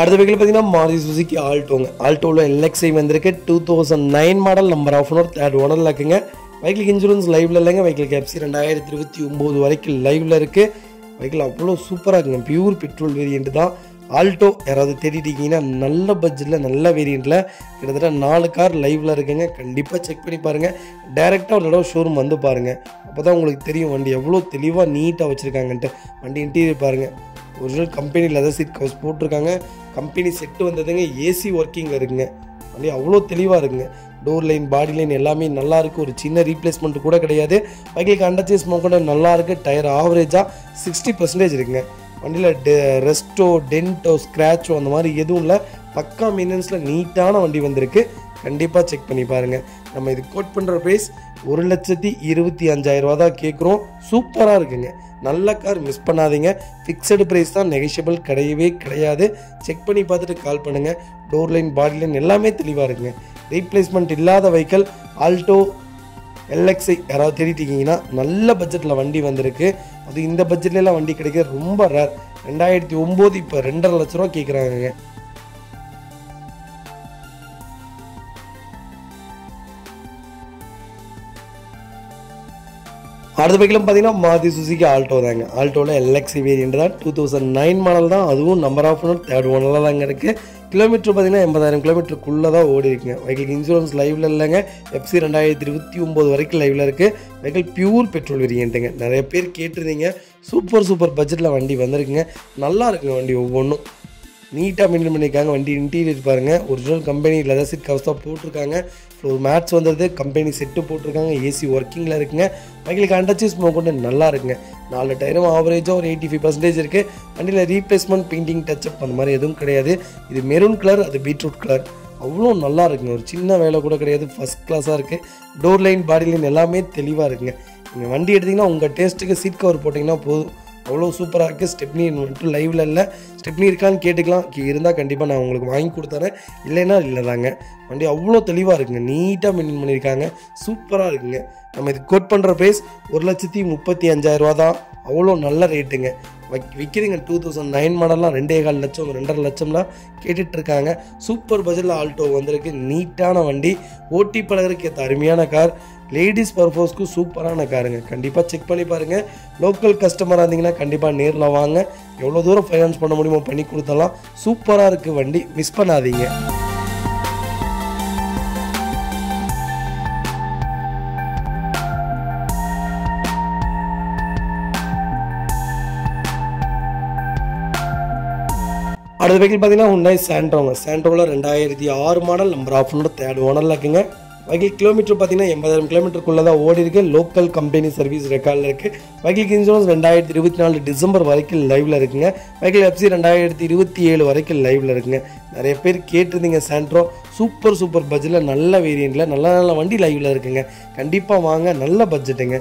அடுத்த வெஹிக்கிள் பார்த்தீங்கன்னா மாருதி சுசுகி ஆல்டோங்க. ஆல்டோவில் LXi வந்திருக்கு. 2009 model, number of owner, third ஓனரில் இருக்குங்க. வெஹிக்கிளுக்கு இன்சூரன்ஸ் லைவ்ல இல்லைங்க. வெஹிக்கிளுக்கு எஃப்சி 2029 வரைக்கும் லைவ்ல இருக்குது. வெஹிக்கிள் அவ்வளோ சூப்பராக இருக்குங்க. பியூர் பெட்ரோல் வேரியண்ட் தான். ஆல்டோ யாராவது தேடிட்டிங்கன்னா நல்ல பட்ஜெட்டில் நல்ல வேரியண்ட்டில் கிட்டத்தட்ட 4 கார் லைவ்ல இருக்குங்க. கண்டிப்பாக செக் பண்ணி பாருங்கள். டைரெக்டாக ஒரு தடவை ஷோரூம் வந்து பாருங்கள். அப்போ தான் உங்களுக்கு தெரியும் வண்டி எவ்வளோ தெளிவாக நீட்டாக வச்சுருக்காங்கன்ட்டு. வண்டி இன்டீரியர் பாருங்கள். Original company leather seat covers போட்டிருக்காங்க. கம்பெனி செட்டு வந்ததுங்க. AC ஒர்க்கிங்கில் இருக்குங்க. அப்படியே அவ்வளோ தெளிவாக இருக்குங்க. டோர் லைன், பாடி லைன் எல்லாமே நல்லாயிருக்கு. ஒரு சின்ன ரீப்ளேஸ்மெண்ட்டு கூட கிடையாது. பைக்கிலுக்கு அண்டர்சேஸ் கூட நல்லாயிருக்கு. டயர் ஆவரேஜாக 60% இருக்குங்க. வண்டியில் ரெஸ்ட்டோ, டென்ட்டோ, ஸ்க்ராச்சோ அந்த மாதிரி எதுவும் இல்லை. பக்கா மெயின்டெனன்ஸில் நீட்டான வண்டி வந்திருக்கு. கண்டிப்பாக செக் பண்ணி பாருங்கள். நம்ம இது கோட் பண்ணுற ப்ரைஸ் 1,25,000 தான் கேட்குறோம். சூப்பராக இருக்குங்க. நல்ல கார் மிஸ் பண்ணாதீங்க. ஃபிக்ஸடு ப்ரைஸ் தான். நெகஷியபிள் கிடையவே கிடையாது. செக் பண்ணி பார்த்துட்டு கால் பண்ணுங்கள். டோர் லைன், பாடி லைன் எல்லாமே தெளிவாக இருக்குங்க. ரீப்ளேஸ்மெண்ட் இல்லாத வெஹிக்கிள் ஆல்டோ LXi யாராவது தேடிட்டிங்கன்னா நல்ல பட்ஜெட்டில் வண்டி வந்திருக்கு. அது இந்த பட்ஜெட்லாம் வண்டி கிடைக்கிறது ரொம்ப ரேர். 2009 இப்போ 2.5 லட்ச ரூபா கேட்குறாங்க. அடுத்த பைக்கிலும் பார்த்தீங்கன்னா மாருதி சுசுகி ஆல்டோ தாங்க. ஆல்டோவில் LXi வேரியன்ட் தான். 2009 மாடல் தான். அதுவும் நம்பர் ஆஃப் ஓனர், தேர்ட் ஓனரில் தாங்க இருக்குது. கிலோமீட்டர் பார்த்தீங்கன்னா 80,000 கிலோமீட்டருக்குள்ளே தான் ஓடி இருக்குங்க. வெஹிக்கிளுக்கு இன்சூரன்ஸ் லைவில் இல்லைங்க. எஃப்சி 2029 வரைக்கும் லைவில் இருக்குது. வெஹிக்கிள் பியூர் பெட்ரோல் வேரியன்ட்டுங்க. நிறைய பேர் கேட்டிருந்தீங்க. சூப்பர் பட்ஜெட்டில் வண்டி வந்திருக்குங்க. நல்லா இருக்குங்க வண்டி. ஒவ்வொன்றும் நீட்டாக மெயின்டைன் பண்ணியிருக்காங்க. வண்டி இன்டீரியர் பாருங்கள். Original company leather seat covers தான் போட்டிருக்காங்க. ஒரு மேட்ச் வந்தது. கம்பெனி செட்டு போட்டிருக்காங்க. AC ஒர்க்கிங்கில் இருக்குங்க. வெஹிக்கிளுக்கு அண்டர்சேஸ் கொண்டு நல்லா இருக்குங்க. 4 டயரும் ஆவரேஜாக ஒரு 85% இருக்குது. வண்டியில் ரீப்ளேஸ்மெண்ட், பெயிண்டிங், டச்சப் அந்த மாதிரி எதுவும் கிடையாது. இது மெரூன் கலர், அது பீட்ரூட் கலர். அவ்வளோ நல்லா இருக்குங்க. ஒரு சின்ன வேலை கூட கிடையாது. ஃபஸ்ட் கிளாஸாக இருக்குது. டோர் லைன், பாடி லைன் எல்லாமே தெளிவாக இருக்குங்க. நீங்கள் வண்டி எடுத்திங்கன்னா உங்கள் டேஸ்ட்டுக்கு சீட் கவர் போட்டிங்கன்னா போதும். அவ்வளோ சூப்பராக இருக்குது. ஸ்டெப்னி மட்டும் லைவில் இல்லை. ஸ்டெப்னி இருக்கான்னு கேட்டுக்கலாம். இருந்தால் கண்டிப்பாக நான் உங்களுக்கு வாங்கி கொடுத்தறேன். இல்லைன்னா இல்லை தாங்க. வண்டி அவ்வளோ தெளிவாக இருக்குங்க. நீட்டாக மெயின்டைன் பண்ணியிருக்காங்க. சூப்பராக இருக்குங்க. நம்ம இது கோட் பண்ணுற ப்ரைஸ் 1,35,000 தான். அவ்வளோ நல்ல ரேட்டுங்க. விற்கிதுங்க. 2009 மாடல்லாம் 2.25 லட்சம் 2.5 லட்சம்லாம் கேட்டுட்ருக்காங்க. சூப்பர் பட்ஜெட்டில் ஆல்டோ வந்திருக்கு. நீட்டான வண்டி. ஓட்டி பழகிறதுக்கு ஏற்ற அருமையான கார். லேடிஸ் பர்பஸ்க்கு சூப்பரான காருங்க. கண்டிப்பாக செக் பண்ணி பாருங்கள். லோக்கல் கஸ்டமராக இருந்தீங்கன்னா கண்டிப்பாக நேரில் வாங்க. எவ்வளோ தூரம் ஃபைனான்ஸ் பண்ண முடியுமோ பண்ணி கொடுத்தலாம். சூப்பராக இருக்குது வண்டி. மிஸ் பண்ணாதீங்க. அடுத்த வெஹிக்கிள் பார்த்தீங்கன்னா Hyundai Santroங்க. சாண்ட்ரோவில் 2006 model, number of owner, third ஓனரில் இருக்குங்க. வெஹிக்கிள் கிலோமீட்டர் பார்த்தீங்கன்னா 80,000 கிலோமீட்டருக்குள்ளே தான் ஓடி இருக்குது. லோக்கல் கம்பெனி சர்வீஸ் ரெக்கார்டில் இருக்குது. வெஹிக்கிளுக்கு இன்சூரன்ஸ் 2024 டிசம்பர் வரைக்கும் லைவில் இருக்குங்க. வெஹிக்கிள் எஃப்சி 2027 வரைக்கும் லைவில் இருக்குங்க. நிறைய பேர் கேட்டிருந்தீங்க. சாண்ட்ரோ சூப்பர் பட்ஜெட்டில் நல்ல வேரியண்ட்டில் நல்ல வண்டி லைவில் இருக்குங்க. கண்டிப்பாக வாங்க. நல்ல பட்ஜெட்டுங்க.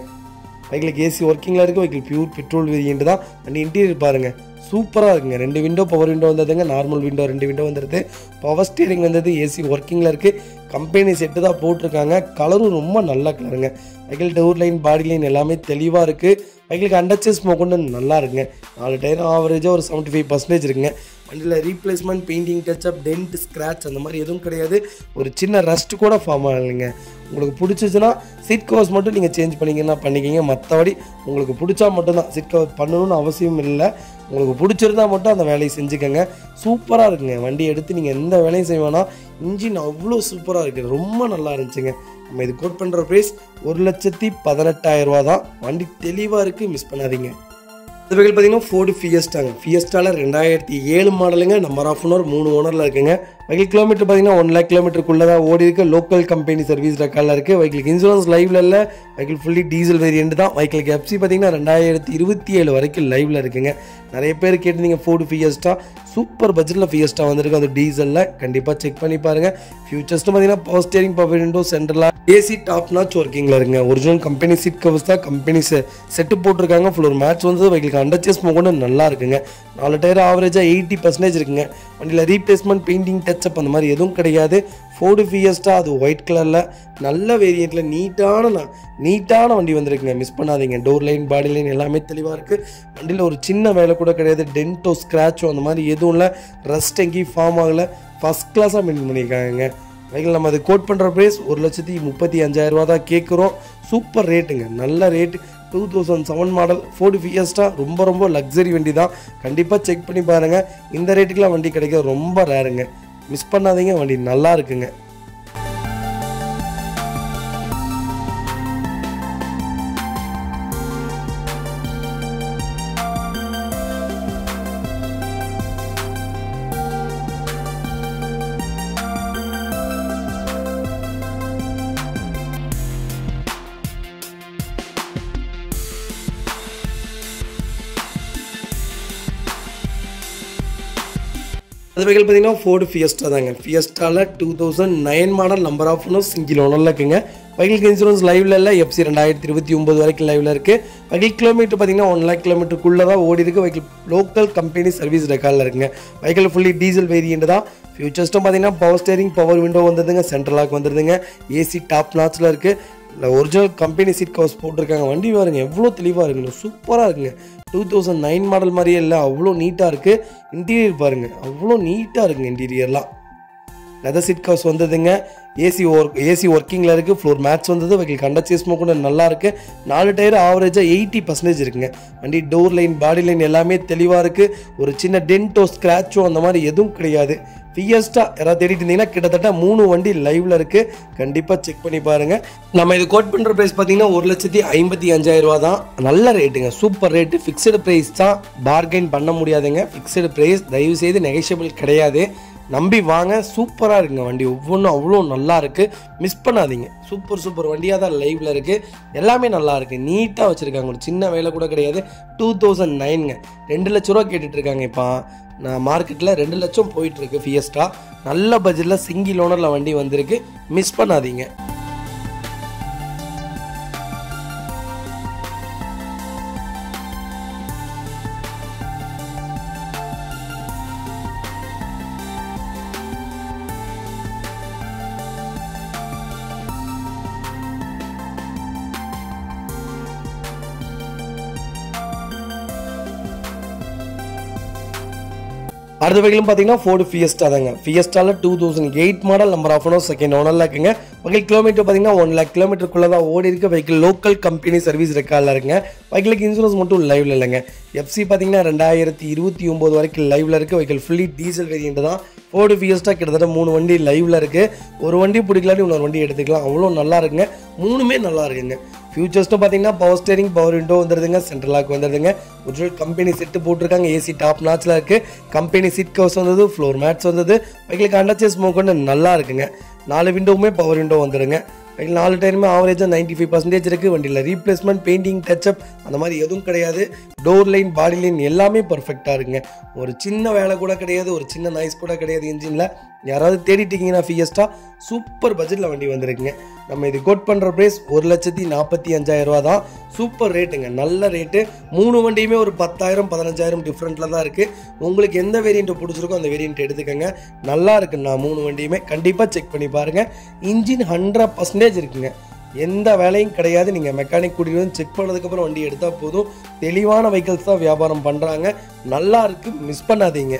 Vehicle AC working la irukku, vehicle pure petrol variant da. And interior parunga super ah irukku. Rendu window power window vandadanga, normal window rendu window vandirudhu. Power steering vandadhu, AC working la irukku. Company set da potrukanga. Color romba nalla colorunga. Vehicle door line body line ellame theliva irukku. Vehicle underches mokonda nalla irukku. 4 tire average or 75% irukku. Andla replacement painting touch up dent scratch and mari edum kediyadu oru chinna rust kuda form aaninga ungalku pidichichuna seat covers mattum neenga change panninga pannikinga mathavadi ungalku pidicha mattum da seat cover pannanum avasiyam illa ungalku pidichirundha mattum andha velai senjukanga super ah irukku vandi eduthu neenga endha velai seivana engine avlo super ah irukku romba nalla irundhuங்க நம்ம இது code பண்ற price 1,18,000 ரூபாய் தான் வண்டி தெளிவா இருக்கு miss பண்ணாதீங்க The vehicle pathina Ford Fiesta Fiesta la 2007 model inga number of owner 3 owner la irukanga vehicle kilometer pathina 1 lakh kilometer kulla da odi irukku local company service record la irukku vehicle insurance live la illa vehicle fully diesel variant da vehicle FC pathina 2027 varaiku live la irukanga nariya per kettninga Ford Fiesta super budget la Fiesta vandirukku adu diesel la kandipa check panni paarenga futures pathina power steering power window central la AC top notch working la irukanga original company seat covers da company set potrukanga floor mats vandha vehicle Underchest mogonda நல்லா இருக்குங்க 4 tyre ஆவரேஜா 80% இருக்குங்க வண்டில replacement painting touch up அந்த மாதிரி எதுவும் கிடையாது Ford Fiesta அது ஒயிட் கலர்ல நல்ல வேரியன்ட்ல நீட்டான வண்டி வந்திருக்குங்க மிஸ் பண்ணாதீங்க டோர் லைன் பாடி லைன் எல்லாமே தெளிவா இருக்கு வண்டில ஒரு சின்ன வேலை கூட கிடையாது டென்ட்டோ ஸ்கிராச்சோ அந்த மாதிரி எதுவும் இல்ல ரஸ்ட் எங்கி ஃபார்ம் ஆகல ஃபர்ஸ்ட் கிளாஸா மெயின்டெய்ன் பண்ணிருக்காங்க வெஹிக்கிள் நம்ம அது கோட் பண்ற பிரைஸ் 1,35,000 ரூபாய் தான் கேக்குறோம் சூப்பர் ரேட்டுங்க நல்ல ரேட் 2007 மாடல் Ford Fiesta ரொம்ப லக்ஸரி வண்டி தான் கண்டிப்பா செக் பண்ணி பாருங்க இந்த ரேட்டுக்குலாம் வண்டி கிடைக்க ரொம்ப ரேருங்க மிஸ் பண்ணாதீங்க வண்டி நல்லா இருக்குங்க The vehicle is a Ford Fiesta. Fiesta is 2009 model number of single owner. Vehicle insurance live FC 2029 live. Vehicle kilometer 1 lakh kilometer vehicle local company service record. Vehicle fully diesel variant. Future system power steering, power window, central lock, AC top notch. Original company seat covers போட்டுருக்காங்க வண்டி பாருங்க எவ்வளவு தெளிவா இருக்குங்க சூப்பரா இருக்குங்க 2009 model மாதிரியே இல்ல அவ்வளோ நீட்டா இருக்கு இன்டீரியர் பாருங்க அவ்வளோ நீட்டா இருக்குங்க இன்டீரியர்லாம் லெதர் சீட் கவர்ஸ் வந்ததுங்க ஏசி ஒர்க்கிங்ல இருக்கு ஃப்ளோர் மேட்ச் வந்தது வெஹிக்கிள் கண்டச்சேஸ்மோ கூட நல்லா இருக்கு 4 டயர் ஆவரேஜா 80% இருக்குங்க வண்டி டோர் லைன் பாடி லைன் எல்லாமே தெளிவா இருக்கு ஒரு சின்ன டென்ட்டோ ஸ்கிராச்சோ அந்த மாதிரி எதுவும் கிடையாது Fiesta யாராவது தேடிட்டு இருந்தீங்கன்னா கிட்டத்தட்ட 3 வண்டி லைவ்ல இருக்கு கண்டிப்பா செக் பண்ணி பாருங்க நம்ம இது கோட் பண்ற பிரைஸ் பாத்தீங்கன்னா 1,55,000 ரூபாய் தான் நல்ல ரேட்டுங்க சூப்பர் ரேட் ஃபிக்ஸ்டு பிரைஸ் தான் பார்கெயின் பண்ண முடியாதுங்க ஃபிக்ஸ்டு பிரைஸ் தயவு செய்து நெகோஷியபிள் கிடையாது நம்பி வாங்க சூப்பரா இருக்குங்க வண்டி ஒவ்வொன்றும் அவ்வளோ நல்லா இருக்கு மிஸ் பண்ணாதீங்க சூப்பர் வண்டியா தான் லைவ்ல இருக்கு எல்லாமே நல்லா இருக்கு நீட்டா வச்சிருக்காங்க ஒரு சின்ன வேலை கூட கிடையாது 2009ங்க 2 லட்சம் ரூபா கேட்டுட்டு இருக்காங்க இப்போ நான் மார்க்கெட்ல 2 லட்சம் போயிட்டு இருக்கு Fiesta நல்ல பட்ஜெட்ல சிங்கிள் ஓனர்ல வண்டி வந்திருக்கு மிஸ் பண்ணாதீங்க அடுத்த வெஹிக்கிள் பார்த்தீங்கன்னா Ford Fiesta தாங்க Fiestaல 2008 model number of owner second ஓனர்ல இருக்குங்க வெஹிக்கிள் கிலோமீட்டர் பார்த்தீங்கன்னா 1 லட்சம் கிலோமீட்டருக்குள்ள தான் ஓடி இருக்கு வெஹிக்கிள் லோக்கல் கம்பெனி சர்வீஸ் ரெக்கார்ட்ல இருக்குங்க வெஹிக்கிளுக்கு இன்சூரன்ஸ் மட்டும் லைவ்ல இல்லைங்க FC பார்த்தீங்கன்னா 2029 வரைக்கும் லைவ்ல இருக்கு வெஹிக்கிள் ஃபுல்லி டீசல் வேரியன்ட் தான் Ford Fiesta கிட்டத்தட்ட 3 வண்டி லைவ்ல இருக்கு ஒரு வண்டி பிடிக்கலாம்னு இன்னொரு வண்டி எடுத்துக்கலாம் அவ்வளோ நல்லா இருக்குங்க மூணுமே நல்லா இருக்குங்க ஃபியூச்சர்ஸ்னு பார்த்தீங்கன்னா பவர் ஸ்டேரிங் பவர் விண்டோ வந்துடுதுங்க சென்ட்ரல் லாக் வந்துடுதுங்க ஒரிஜினல் கம்பெனி செட்டு போட்டிருக்காங்க ஏசி டாப் நாச்சில் இருக்குது கம்பெனி சீட் கவர்ஸ் வந்தது ஃப்ளோர் மேட்ஸ் வந்தது வெஹிக்கிளுக்கு அண்டர்ச்சேஸ் மோக்கொண்டு நல்லா இருக்குங்க 4 விண்டோவுமே பவர் விண்டோ வந்துடுங்க வெஹிக்கிள் 4 டயருமே ஆவரேஜாக 95% இருக்குது வண்டியில் ரீப்ளேஸ்மெண்ட் பெயிண்டிங் டச்சப் அந்த மாதிரி எதுவும் கிடையாது டோர் லைன் பாடி லைன் எல்லாமே பர்ஃபெக்டாக இருக்குங்க ஒரு சின்ன வேலை கூட கிடையாது ஒரு சின்ன நாய்ஸ் கூட கிடையாது இன்ஜினில் யாராவது தேடிட்டு இருக்கீங்கன்னா ஃபியஸ்டா சூப்பர் பட்ஜெட்ல வண்டி வந்திருக்குங்க. நம்ம இது கோட் பண்ற பிரைஸ் 1,45,000 ரூபாய் தான். சூப்பர் ரேட்டுங்க, நல்ல ரேட்டு. மூணு வண்டியுமே ஒரு 10,000-15,000 டிஃப்ரெண்ட்ல தான் இருக்கு. உங்களுக்கு எந்த வேரியன்ட் பிடிச்சிருக்கோ அந்த வேரியன்ட் எடுத்துக்கங்க, நல்லா இருக்குண்ணா. மூணு வண்டியுமே கண்டிப்பா செக் பண்ணி பாருங்க. இன்ஜின் 100% இருக்குங்க, எந்த வேலையும் கிடையாது. நீங்கள் மெக்கானிக் கூட்டிகிட்டு வந்து செக் பண்ணதுக்கப்புறம் வண்டி எடுத்தால் போதும். தெளிவான வெஹிக்கிள்ஸ் தான் வியாபாரம் பண்ணுறாங்க, நல்லா இருக்குது, மிஸ் பண்ணாதீங்க.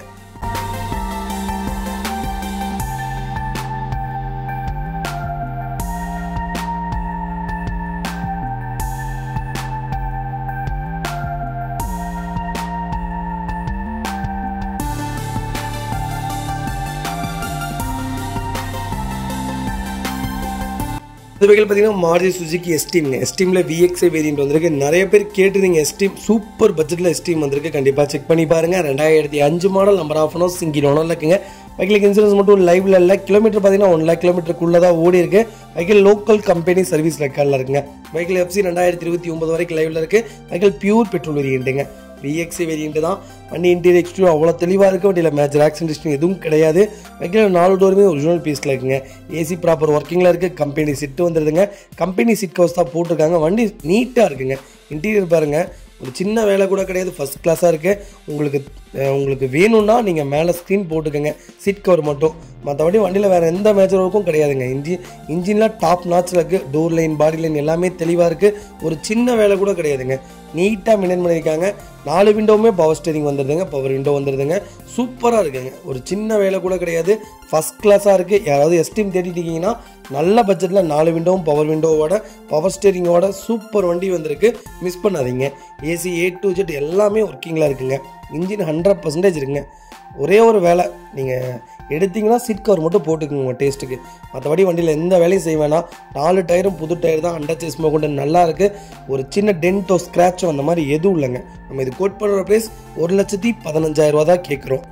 இந்த வெஹிக்கிள் பார்த்தீங்கன்னா மாருதி சுசுகி எஸ்டீம்ங்க. எஸ்டீமில் விஎக்ஸ்ஐ வேரியன்ட் வந்திருக்கு. நிறைய பேர் கேட்டுருந்தீங்க எஸ்டீம், சூப்பர் பட்ஜெட்டில் எஸ்டீம் வந்திருக்கு, கண்டிப்பாக செக் பண்ணி பாருங்கள். 2005 model, number of no single ஓனரில் இருக்குங்க. வெஹிக்கிளுக்கு இன்சூரன்ஸ் மட்டும் லைவ்ல இல்லை. கிலோமீட்டர் பார்த்தீங்கன்னா 1,00,000 கிலோமீட்டருக்குள்ளே தான் ஓடி இருக்கு. வெஹிக்கிள் லோக்கல் கம்பெனி சர்வீஸ் ரெக்கார்டில் இருக்குங்க. வெஹிக்கிள் எஃப்சி 2029 வரைக்கும் லைவ்ல இருக்குது. வெஹிக்கிள் பியூர் பெட்ரோல் வேரியன்ட்டுங்க, விஎக்ஸ்ஐ வேரியன்ட்டு தான். வண்டி இன்டீரியர் எக்ஸ்டீரியர் அவ்வளோ தெளிவாக இருக்குது. வண்டியில் மேஜர் ஆக்சிடென்ட் ஹிஸ்டரி எதுவும் கிடையாது. வெஹிக்கிள் 4 டோருமே ஒரிஜினல் பீஸில் இருக்குங்க. ஏசி ப்ராப்பர் ஒர்க்கிங்கில் இருக்குது. கம்பெனி சிட்டு வந்துடுதுங்க, கம்பெனி சிட் கவர்ஸ் தான் போட்டிருக்காங்க. வண்டி நீட்டாக இருக்குங்க. இன்டீரியர் பாருங்கள், ஒரு சின்ன வேலை கூட கிடையாது, ஃபஸ்ட் கிளாஸாக இருக்குது. உங்களுக்கு வேணும்னா நீங்கள் மேலே ஸ்க்ரீன் போட்டுக்கோங்க, சீட் கவர் மட்டும். மற்றபடி வண்டியில் வேறு எந்த மேஜர் ஒர்க்கும் கிடையாதுங்க. இன்ஜின்லாம் டாப் நாச்சில் இருக்குது. டோர் லைன், பாடி லைன் எல்லாமே தெளிவாக இருக்குது. ஒரு சின்ன வேலை கூட கிடையாதுங்க, நீட்டாக மெயின்டைன் பண்ணியிருக்காங்க. 4 விண்டோவுமே பவர் ஸ்டீரிங் வந்துடுதுங்க, பவர் விண்டோ வந்துடுதுங்க. சூப்பராக இருக்குங்க, ஒரு சின்ன வேலை கூட கிடையாது, ஃபஸ்ட் கிளாஸாக இருக்குது. யாராவது எஸ்டீம் தேடிட்டிங்கன்னா நல்ல பட்ஜெட்டில் 4 விண்டோவும் பவர் விண்டோவோட பவர் ஸ்டீரிங்கோட சூப்பர் வண்டி வந்திருக்கு, மிஸ் பண்ணாதீங்க. ஏசி A to Z எல்லாமே ஒர்க்கிங்கில் இருக்குங்க. இன்ஜின் 100% இருக்குங்க. ஒரே ஒரு வேலை நீங்கள் எடுத்திங்கன்னா சீட் கவர் மட்டும் போட்டுக்குங்க உங்கள் டேஸ்ட்டுக்கு. மற்றபடி வண்டியில் எந்த வேலையும் செய்ய வேணாம். 4 டயரும் புது டயர் தான். அண்டர்சேஸ்மோ கொண்டு நல்லாயிருக்கு. ஒரு சின்ன டென்ட்டோ ஸ்க்ராச்சோ அந்த மாதிரி எதுவும் இல்லைங்க. நம்ம இது கோட் பண்ணுற ப்ரைஸ் 1,15,000 ரூபா தான் கேட்குறோம்.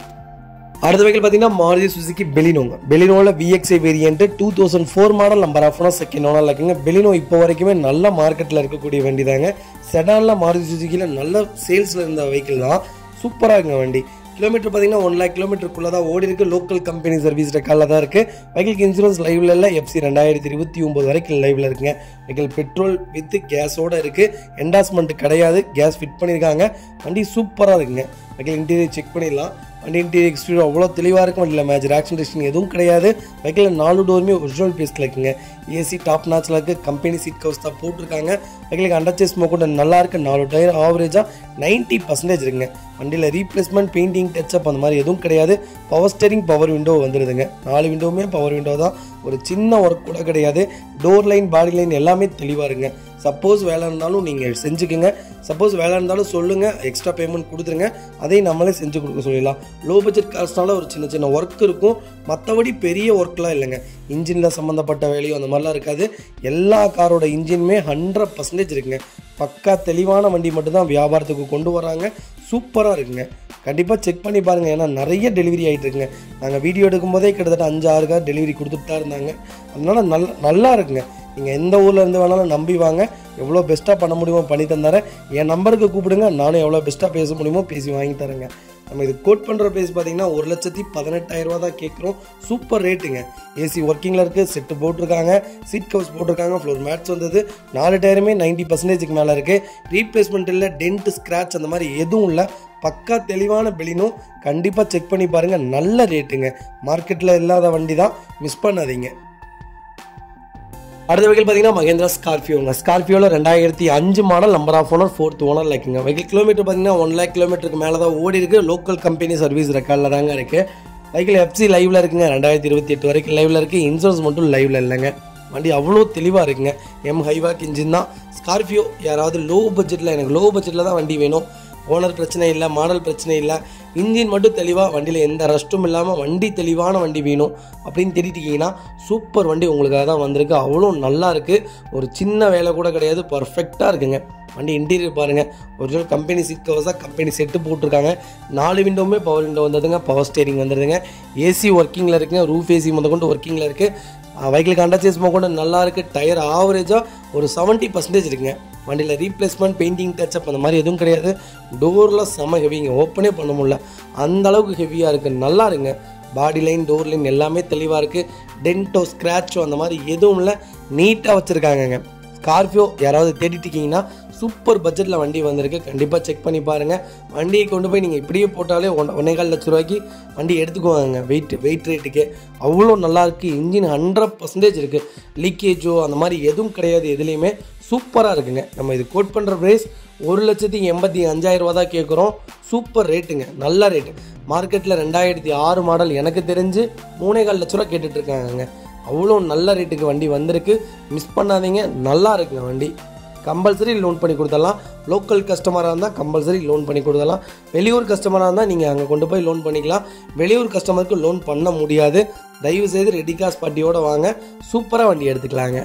அடுத்த வெஹிக்கிள் பார்த்தீங்கன்னா மாருதி சுசுகி பெலினோங்க. பெலினோவில் VXi variant, 2004 model, number of owner second ஓனரில் இருக்குங்க. பெலினோ இப்போ வரைக்குமே நல்ல மார்க்கெட்டில் இருக்கக்கூடிய வண்டி தாங்க. செடானில் மாருதி சுசுகியில் நல்ல சேல்ஸில் இருந்த வெஹிக்கிள் தான். சூப்பராக இருக்குங்க வண்டி. கிலோமீட்டர் பார்த்தீங்கன்னா 1,00,000 கிலோமீட்டருக்குள்ளே தான் ஓடி இருக்குது. லோக்கல் கம்பெனி சர்வீஸ் ரெக்கார்டில் தான் இருக்குது. வெஹிக்கிளுக்கு இன்சூரன்ஸ் லைவ்ல இல்லை. எஃப்சி 2029 வரைக்கும் லைவில் இருக்குங்க. வெஹிக்கிள் பெட்ரோல் வித் கேஸோடு இருக்குது. என்டாஸ்மெண்ட் கிடையாது, கேஸ் ஃபிட் பண்ணியிருக்காங்க. வண்டி சூப்பராக இருக்குங்க. வெஹிக்கிள் இன்டீரியர் செக் பண்ணிடலாம். வண்டி இன்டீரியர் எக்ஸ்டீரியர் அவ்வளோ தெளிவாக இருக்கும். வண்டியில் மேஜர் ஆக்சிடென்ட் எதுவும் கிடையாது. வெஹிக்கிளில் 4 டோருமே ஒரிஜினல் பீஸில் இருக்குங்க. ஏசி டாப் நாச்சில் இருக்குது. கம்பெனி சீட் கவர்ஸ் தான் போட்டிருக்காங்க. வெஹிக்கிளுக்கு அண்டர்சேஸ்மோ கூட நல்லாயிருக்கு. 4 டயர் ஆவரேஜாக 90% இருக்குங்க. வண்டியில் ரீப்ளேஸ்மெண்ட், பெயிண்டிங், டச்சப் அந்த மாதிரி எதுவும் கிடையாது. பவர் ஸ்டீரிங், பவர் விண்டோ வந்துடுதுங்க. 4 விண்டோவுமே பவர் விண்டோ தான். ஒரு சின்ன ஒர்க் கூட கிடையாது. டோர் லைன், பாடி லைன் எல்லாமே தெளிவாக இருக்குங்க. சப்போஸ் வேலை இருந்தாலும் நீங்கள் செஞ்சுக்குங்க. சப்போஸ் வேலை இருந்தாலும் சொல்லுங்கள், எக்ஸ்ட்ரா பேமெண்ட் கொடுத்துருங்க, அதையும் நம்மளே செஞ்சு கொடுக்க சொல்லிடலாம். லோ பட்ஜெட் காஸ்ட்னால ஒரு சின்ன சின்ன ஒர்க் இருக்கும், மற்றபடி பெரிய ஒர்க்லாம் இல்லைங்க. இன்ஜினில் சம்மந்தப்பட்ட வேலையும் அந்த மாதிரிலாம் இருக்காது. எல்லா காரோட இன்ஜினுமே 100% இருக்குங்க. பக்கா தெளிவான வண்டி மட்டும்தான் வியாபாரத்துக்கு கொண்டு வராங்க. சூப்பராக இருக்குங்க, கண்டிப்பாக செக் பண்ணி பாருங்கள். ஏன்னா நிறைய டெலிவரி ஆகிட்டுருக்குங்க. நாங்கள் வீடியோ எடுக்கும்போதே கிட்டத்தட்ட 5-6 கார் டெலிவரி கொடுத்துட்டு தான் இருந்தாங்க. அதனால் நல்லா இருக்குங்க. நீங்கள் எந்த ஊரில் இருந்து வேணாலும் நம்பி வாங்க, எவ்வளோ பெஸ்ட்டாக பண்ண முடியுமோ பண்ணி தந்துறேன். என் நம்பருக்கு கூப்பிடுங்க, நானும் எவ்வளோ பெஸ்ட்டாக பேச முடியுமோ பேசி வாங்கி தரேங்க. நம்ம இது கோட் பண்ணுற ப்ரைஸ் பார்த்தீங்கன்னா 1,18,000 ரூபா தான் கேட்குறோம். சூப்பர் ரேட்டுங்க. ஏசி ஒர்க்கிங்கில் இருக்குது. செட்டு போட்டிருக்காங்க, சீட் கவர்ஸ் போட்டிருக்காங்க, ஃப்ளோர் மேட்ஸ் வந்தது. 4 டயருமே 90%க்கு மேலே இருக்குது. ரீப்ளேஸ்மெண்ட் இல்லை, டென்ட், ஸ்க்ராட்ச் அந்த மாதிரி எதுவும் இல்லை. பக்கா தெளிவான பெலினோ, கண்டிப்பாக செக் பண்ணி பாருங்கள். நல்ல ரேட்டுங்க, மார்க்கெட்டில் இல்லாத வண்டி தான், மிஸ் பண்ணாதீங்க. அடுத்த வெஹிக்கிள் பார்த்தீங்கன்னா மகேந்திரா ஸ்கார்பியோங்க. ஸ்கார்பியோவில் 2005 model, number of owner, 4th ஓனரில் இருக்குங்க. வெஹிக்கிள் கிலோமீட்டர் பார்த்தீங்கன்னா 1,00,000 கிலோமீட்டருக்கு மேலே தான் ஓடி இருக்குது. லோக்கல் கம்பெனி சர்வீஸ் ரெக்கார்டில் தாங்க இருக்குது. வெஹிக்கிள் எஃப்சி லைவில் இருக்குங்க. 2028 வரைக்கும் லைவில் இருக்குது. இன்சூரன்ஸ் மட்டும் லைவில் இல்லைங்க. வண்டி அவ்வளோ தெளிவாக இருக்குங்க. ஹைவாக் இன்ஜின் தான். ஸ்கார்பியோ யாராவது லோ பட்ஜெட்டில், எனக்கு லோ பட்ஜெட்டில் தான் வண்டி வேணும், ஓனர் பிரச்சனை இல்லை, மாடல் பிரச்சனை இல்லை, இன்ஜின் மட்டும் தெளிவாக, வண்டியில் எந்த ரஷ்டும் இல்லாமல் வண்டி தெளிவான வண்டி வேணும் அப்படின்னு தேடிட்டிங்கன்னா சூப்பர் வண்டி உங்களுக்காக தான் வந்திருக்கு. அவ்வளோ நல்லா இருக்குது, ஒரு சின்ன வேலை கூட கிடையாது, பர்ஃபெக்டாக இருக்குங்க. வண்டி இன்டீரியர் பாருங்கள், ஒரிஜினல் கம்பெனி சீட் கவர்ஸாக கம்பெனி செட்டு போட்டிருக்காங்க. 4 விண்டோவுமே பவர் விண்டோ வந்துடுதுங்க. பவர் ஸ்டீரிங் வந்துடுதுங்க. ஏசி ஒர்க்கிங்கில் இருக்குங்க. ரூஃப் ஏசி முதற்கொண்டு ஒர்க்கிங்கில் இருக்குது. வெஹிக்கிளுக்கு அண்டர்சேஸ் முதற்கொண்டு நல்லா இருக்குது. டயர் ஆவரேஜாக ஒரு 70% இருக்குங்க. வண்டியில் ரீப்ளேஸ்மெண்ட், பெயிண்டிங், டச்சப் அந்த மாதிரி எதுவும் கிடையாது. டோரில் செம்ம ஹெவிங்க, ஓப்பனே பண்ண முடியல, அந்தளவுக்கு ஹெவியாக இருக்குது. நல்லா இருங்க. பாடி லைன் டோர் லைன் எல்லாமே தெளிவாக இருக்குது. டென்ட்டோ ஸ்க்ராட்சோ அந்த மாதிரி எதுவும் இல்லை, நீட்டாக வச்சுருக்காங்கங்க. ஸ்கார்பியோ யாராவது தேடிட்டுருக்கீங்கன்னா சூப்பர் பட்ஜெட்டில் வண்டி வந்திருக்கு, கண்டிப்பாக செக் பண்ணி பாருங்கள். வண்டியை கொண்டு போய் நீங்கள் இப்படியே போட்டாலே 1.25 லட்ச ரூபாய்க்கு வண்டி எடுத்துக்குவாங்க. வெயிட் ரேட்டுக்கு அவ்வளோ நல்லாயிருக்கு. இன்ஜின் 100% இருக்குது, லீக்கேஜோ அந்த மாதிரி எதுவும் கிடையாது, எதுலேயுமே சூப்பராக இருக்குங்க. நம்ம இது கோட் பண்ணுற ப்ரைஸ் 1,85,000 ரூபா தான் கேட்குறோம். சூப்பர் ரேட்டுங்க, நல்ல ரேட்டு. மார்க்கெட்டில் 2006 மாடல் எனக்கு தெரிஞ்சு 3.25 லட்ச ரூபா கேட்டுட்ருக்காங்க. அவ்வளோ நல்ல ரேட்டுக்கு வண்டி வந்திருக்கு, மிஸ் பண்ணாதீங்க. நல்லா இருக்குங்க வண்டி. கம்பல்சரி லோன் பண்ணி கொடுத்துடலாம். லோக்கல் கஸ்டமராக இருந்தால் கம்பல்சரி லோன் பண்ணி கொடுத்துடலாம். வெளியூர் கஸ்டமராக இருந்தால் நீங்கள் அங்கே கொண்டு போய் லோன் பண்ணிக்கலாம். வெளியூர் கஸ்டமருக்கு லோன் பண்ண முடியாது. தயவுசெய்து ரெடி காஸ் பார்ட்டியோடு வாங்க, சூப்பராக வண்டி எடுத்துக்கலாங்க.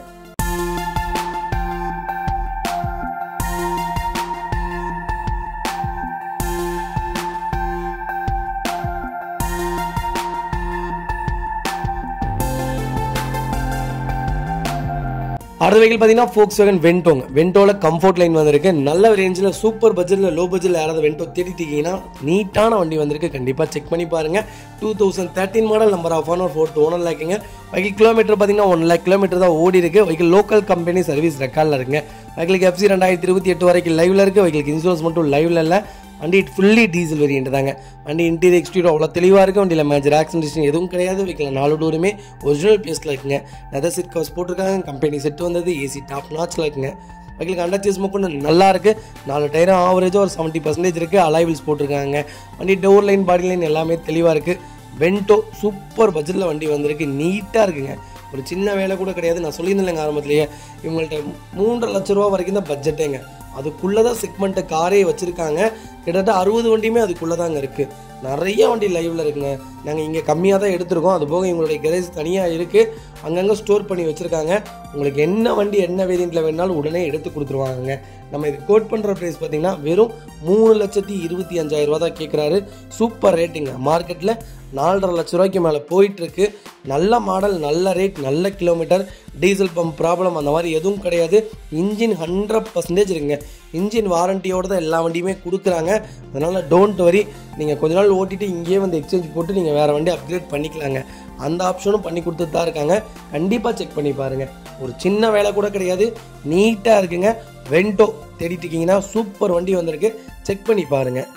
அடுத்த வெஹிக்கிள் பார்த்தீங்கன்னா Volkswagen வெண்டோங்க. வெண்டோவில் கம்ஃபோர்ட் லைன் வந்திருக்கு, நல்ல ரேஞ்சில், சூப்பர் பட்ஜெட்டில், லோ பட்ஜெட்டில் யாராவது வெண்டோ தேடிட்டிங்கன்னா நீட்டான வண்டி வந்திருக்கு, கண்டிப்பாக செக் பண்ணி பாருங்கள். 2013 model, number of owner, 4 to 1 லேக்குங்க. வெஹிக்கிள் கிலோமீட்டர் பார்த்தீங்கன்னா 1 லேக் கிலோமீட்டர் தான் ஓடி இருக்குது. வெஹிக்கிள் லோக்கல் கம்பெனி சர்வீஸ் ரெக்கார்டில் இருக்குங்க. வெஹிக்கிளுக்கு எஃப்சி 2028 வரைக்கும் லைவில் இருக்குது. வெஹிக்கிளுக்கு இன்சூரன்ஸ் மட்டும் லைவில் இல்லை. வண்டி ஃபுல்லி டீசல் வேரியன்ட் தாங்க. வண்டி இன்டீரியர் எக்ஸ்டீரியர் அவ்வளோ தெளிவாக இருக்குது. வண்டியில் மேஜர் ஆக்சிடென்ட் எதுவும் கிடையாது. வெஹிக்கிள் 4 டோருமே ஒரிஜினல் பேஸில் இருக்குங்க. லெதர் சீட் கவர்ஸ் போட்டிருக்காங்க, கம்பெனி செட்டு வந்தது, ஏசி டாப் நாச்சில் இருக்குங்க. வெஹிக்கிளுக்கு அண்டர்சீஸ் மொக்கம் நல்லா இருக்குது. 4 டயரும் ஆவரேஜாக ஒரு 70% இருக்குது. அலாய்வில்ஸ் போட்டிருக்காங்க. வண்டி டோர் லைன் பாடி லைன் எல்லாமே தெளிவாக இருக்குது. வெண்டோ சூப்பர் பட்ஜெட்டில் வண்டி வந்திருக்கு, நீட்டாக இருக்குங்க. ஒரு சின்ன வேலை கூட கிடையாது. நான் சொல்லியிருந்தேங்க ஆரம்பத்துலேயே, இவங்கள்ட்ட 3.5 லட்ச ரூபா வரைக்கும் தான் பட்ஜெட்டேங்க. அதுக்குள்ளே தான் செக்மெண்ட்டை காரே வச்சுருக்காங்க. கிட்டத்தட்ட 60 வண்டியுமே அதுக்குள்ளே தாங்க இருக்குது. நிறைய வண்டி லைவில் இருக்குங்க. நாங்கள் இங்கே கம்மியாக தான் எடுத்துருக்கோம். அது போக எங்களுடைய கேரேஜ் தனியாக இருக்குது, அங்கங்கே ஸ்டோர் பண்ணி வச்சுருக்காங்க. உங்களுக்கு என்ன வண்டி என்ன வேரியண்ட்டில் வேணாலும் உடனே எடுத்து கொடுத்துருவாங்க. நம்ம இது கோட் பண்ணுற ப்ரைஸ் பார்த்திங்கன்னா வெறும் 3,25,000 ரூபா தான் கேட்குறாரு. சூப்பர் ரேட்டுங்க. மார்க்கெட்டில் 4.5 லட்ச ரூபாய்க்கு மேலே போயிட்டுருக்கு. நல்ல மாடல், நல்ல ரேட், நல்ல கிலோமீட்டர், டீசல் பம்ப் ப்ராப்ளம் அந்த மாதிரி எதுவும் கிடையாது. இன்ஜின் 100% இருக்குங்க. இன்ஜின் வாரண்டியோடு தான் எல்லா வண்டியுமே கொடுக்குறாங்க. அதனால் டோன்ட் வரி, நீங்கள் கொஞ்ச நாள் ஓட்டிட்டு இங்கேயே வந்து எக்ஸ்சேஞ்ச் போட்டு நீங்கள் வேறு வண்டி அப்கிரேட் பண்ணிக்கலாங்க. அந்த ஆப்ஷனும் பண்ணி கொடுத்துட்டு தான் இருக்காங்க. கண்டிப்பாக செக் பண்ணி பாருங்கள். ஒரு சின்ன வேலை கூட கிடையாது, நீட்டாக இருக்குங்க. வெண்டோ தேடிட்டிருக்கீங்கன்னா சூப்பர் வண்டி வந்திருக்கு, செக் பண்ணி பாருங்கள்.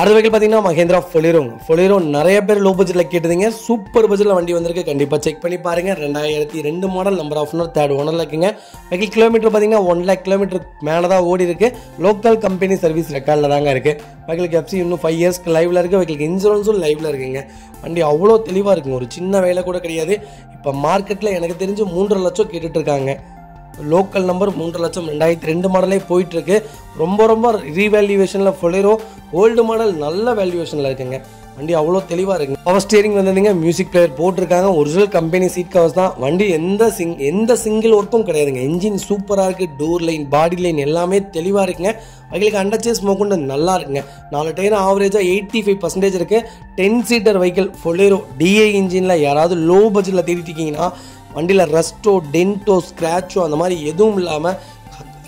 அடுத்த வெஹிக்கிள் பார்த்தீங்கன்னா மஹேந்திரா பொலீரோங்க. பொலீரோ நிறைய பேர் லோ பட்ஜெட்டில் கேட்டுதுங்க. சூப்பர் பட்ஜெட்டில் வண்டி வந்திருக்கு, கண்டிப்பாக செக் பண்ணி பாருங்கள். 2002 model, number of owner, 3rd ஓனரில் இருக்குங்க. வெஹிக்கிள் கிலோமீட்டர் பார்த்தீங்கன்னா 1 லேக் கிலோமீட்டர் மேலே தான் ஓடி இருக்குது. லோக்கல் கம்பெனி சர்வீஸ் ரெக்கார்டில் தாங்க இருக்குது. வெஹிக்கிளுக்கு எஃப்சி இன்னும் 5 இயர்ஸ்க்கு லைவில் இருக்குது. வெஹிக்கிளுக்கு இன்சூரன்ஸும் லைவில் இருக்குங்க. வண்டி அவ்வளோ தெளிவாக இருக்குங்க, ஒரு சின்ன வேலை கூட கிடையாது. இப்போ மார்க்கெட்டில் எனக்கு தெரிஞ்சு 3.5 லட்சம் கேட்டுட்ருக்காங்க. லோக்கல் நம்பர் 3.5 லட்சம், 2002 மாடலே போயிட்டுருக்கு. ரொம்ப ரொம்ப ரீவேல்யூவேஷனில் பொலீரோ ஓல்டு மாடல் நல்ல வேல்யூவேஷனில் இருக்குங்க. வண்டி அவ்வளோ தெளிவாக இருக்குங்க. பவர் ஸ்டீரிங் வந்துங்க, மியூசிக் பிளேயர் போட்டிருக்காங்க. ஒரிஜினல் கம்பெனி சீட் கவர்ஸ் தான். வண்டி எந்த சிங்கிள் ஒர்க்கும் கிடையாதுங்க. இன்ஜின் சூப்பராக இருக்குது. டோர் லைன் பாடி லைன் எல்லாமே தெளிவாக இருக்குங்க. வெஹிக்கிளுக்கு அண்டர்சேஸ் மொக்கொண்டு நல்லா இருக்குங்க. 4 டயர் ஆவரேஜாக 85% இருக்குது. 10 சீட்டர் வெஹிக்கிள் பொலீரோ. டிஐ இன்ஜினில் யாராவது லோ பட்ஜெட்டில் தேடிட்டிருக்கீங்கன்னா வண்டியில் ரஸ்ட்டோ டென்ட்டோ ஸ்க்ராட்சோ அந்த மாதிரி எதுவும் இல்லாமல்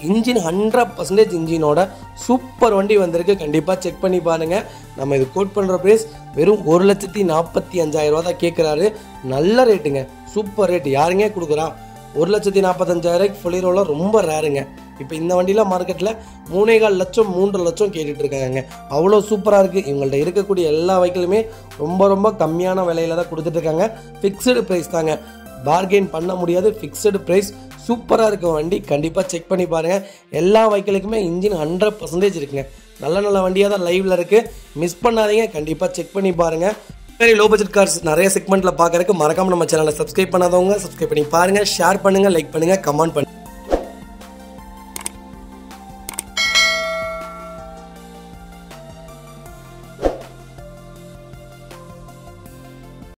இன்ஜின் 100% இன்ஜினோட சூப்பர் வண்டி வந்திருக்கு, கண்டிப்பாக செக் பண்ணி பாருங்கள். நம்ம இது கோட் பண்ணுற ப்ரைஸ் வெறும் 1,45,000 ரூபா தான் கேட்குறாரு. நல்ல ரேட்டுங்க, சூப்பர் ரேட். யாருங்க கொடுக்குறா? 1,45,000 ரூபாய்க்கு பொலீரோவில் ரொம்ப ரேருங்க. இப்போ இந்த வண்டியில் மார்க்கெட்டில் 3.25 லட்சம் 3.5 லட்சம் கேட்டுட்ருக்காங்க. அவ்வளோ சூப்பராக இருக்குது. இவங்கள்ட்ட இருக்கக்கூடிய எல்லா வெஹிக்கிளுமே ரொம்ப ரொம்ப கம்மியான விலையில தான் கொடுத்துட்ருக்காங்க. ஃபிக்ஸ்டு ப்ரைஸ் தாங்க, பார்கெயின் பண்ண முடியாது. ஃபிக்ஸடு ப்ரைஸ், சூப்பராக இருக்கும் வண்டி, கண்டிப்பாக செக் பண்ணி பாருங்கள். எல்லா வெஹிக்கிளுக்குமே இன்ஜின் 100% இருக்குங்க. நல்ல நல்ல வண்டியாக தான் லைவில் இருக்குது, மிஸ் பண்ணாதீங்க, கண்டிப்பாக செக் பண்ணி பாருங்கள். சரி, லோ பட்ஜெட் கார்ஸ் நிறைய செக்மெண்ட்டில் பார்க்குறதுக்கு மறக்காமல் நம்ம சேனலை சப்ஸ்கிரைப் பண்ணாதவங்க சப்ஸ்கிரைப் பண்ணி பாருங்கள். ஷேர் பண்ணுங்கள், லைக் பண்ணுங்கள், கமெண்ட் பண்ணுங்கள்.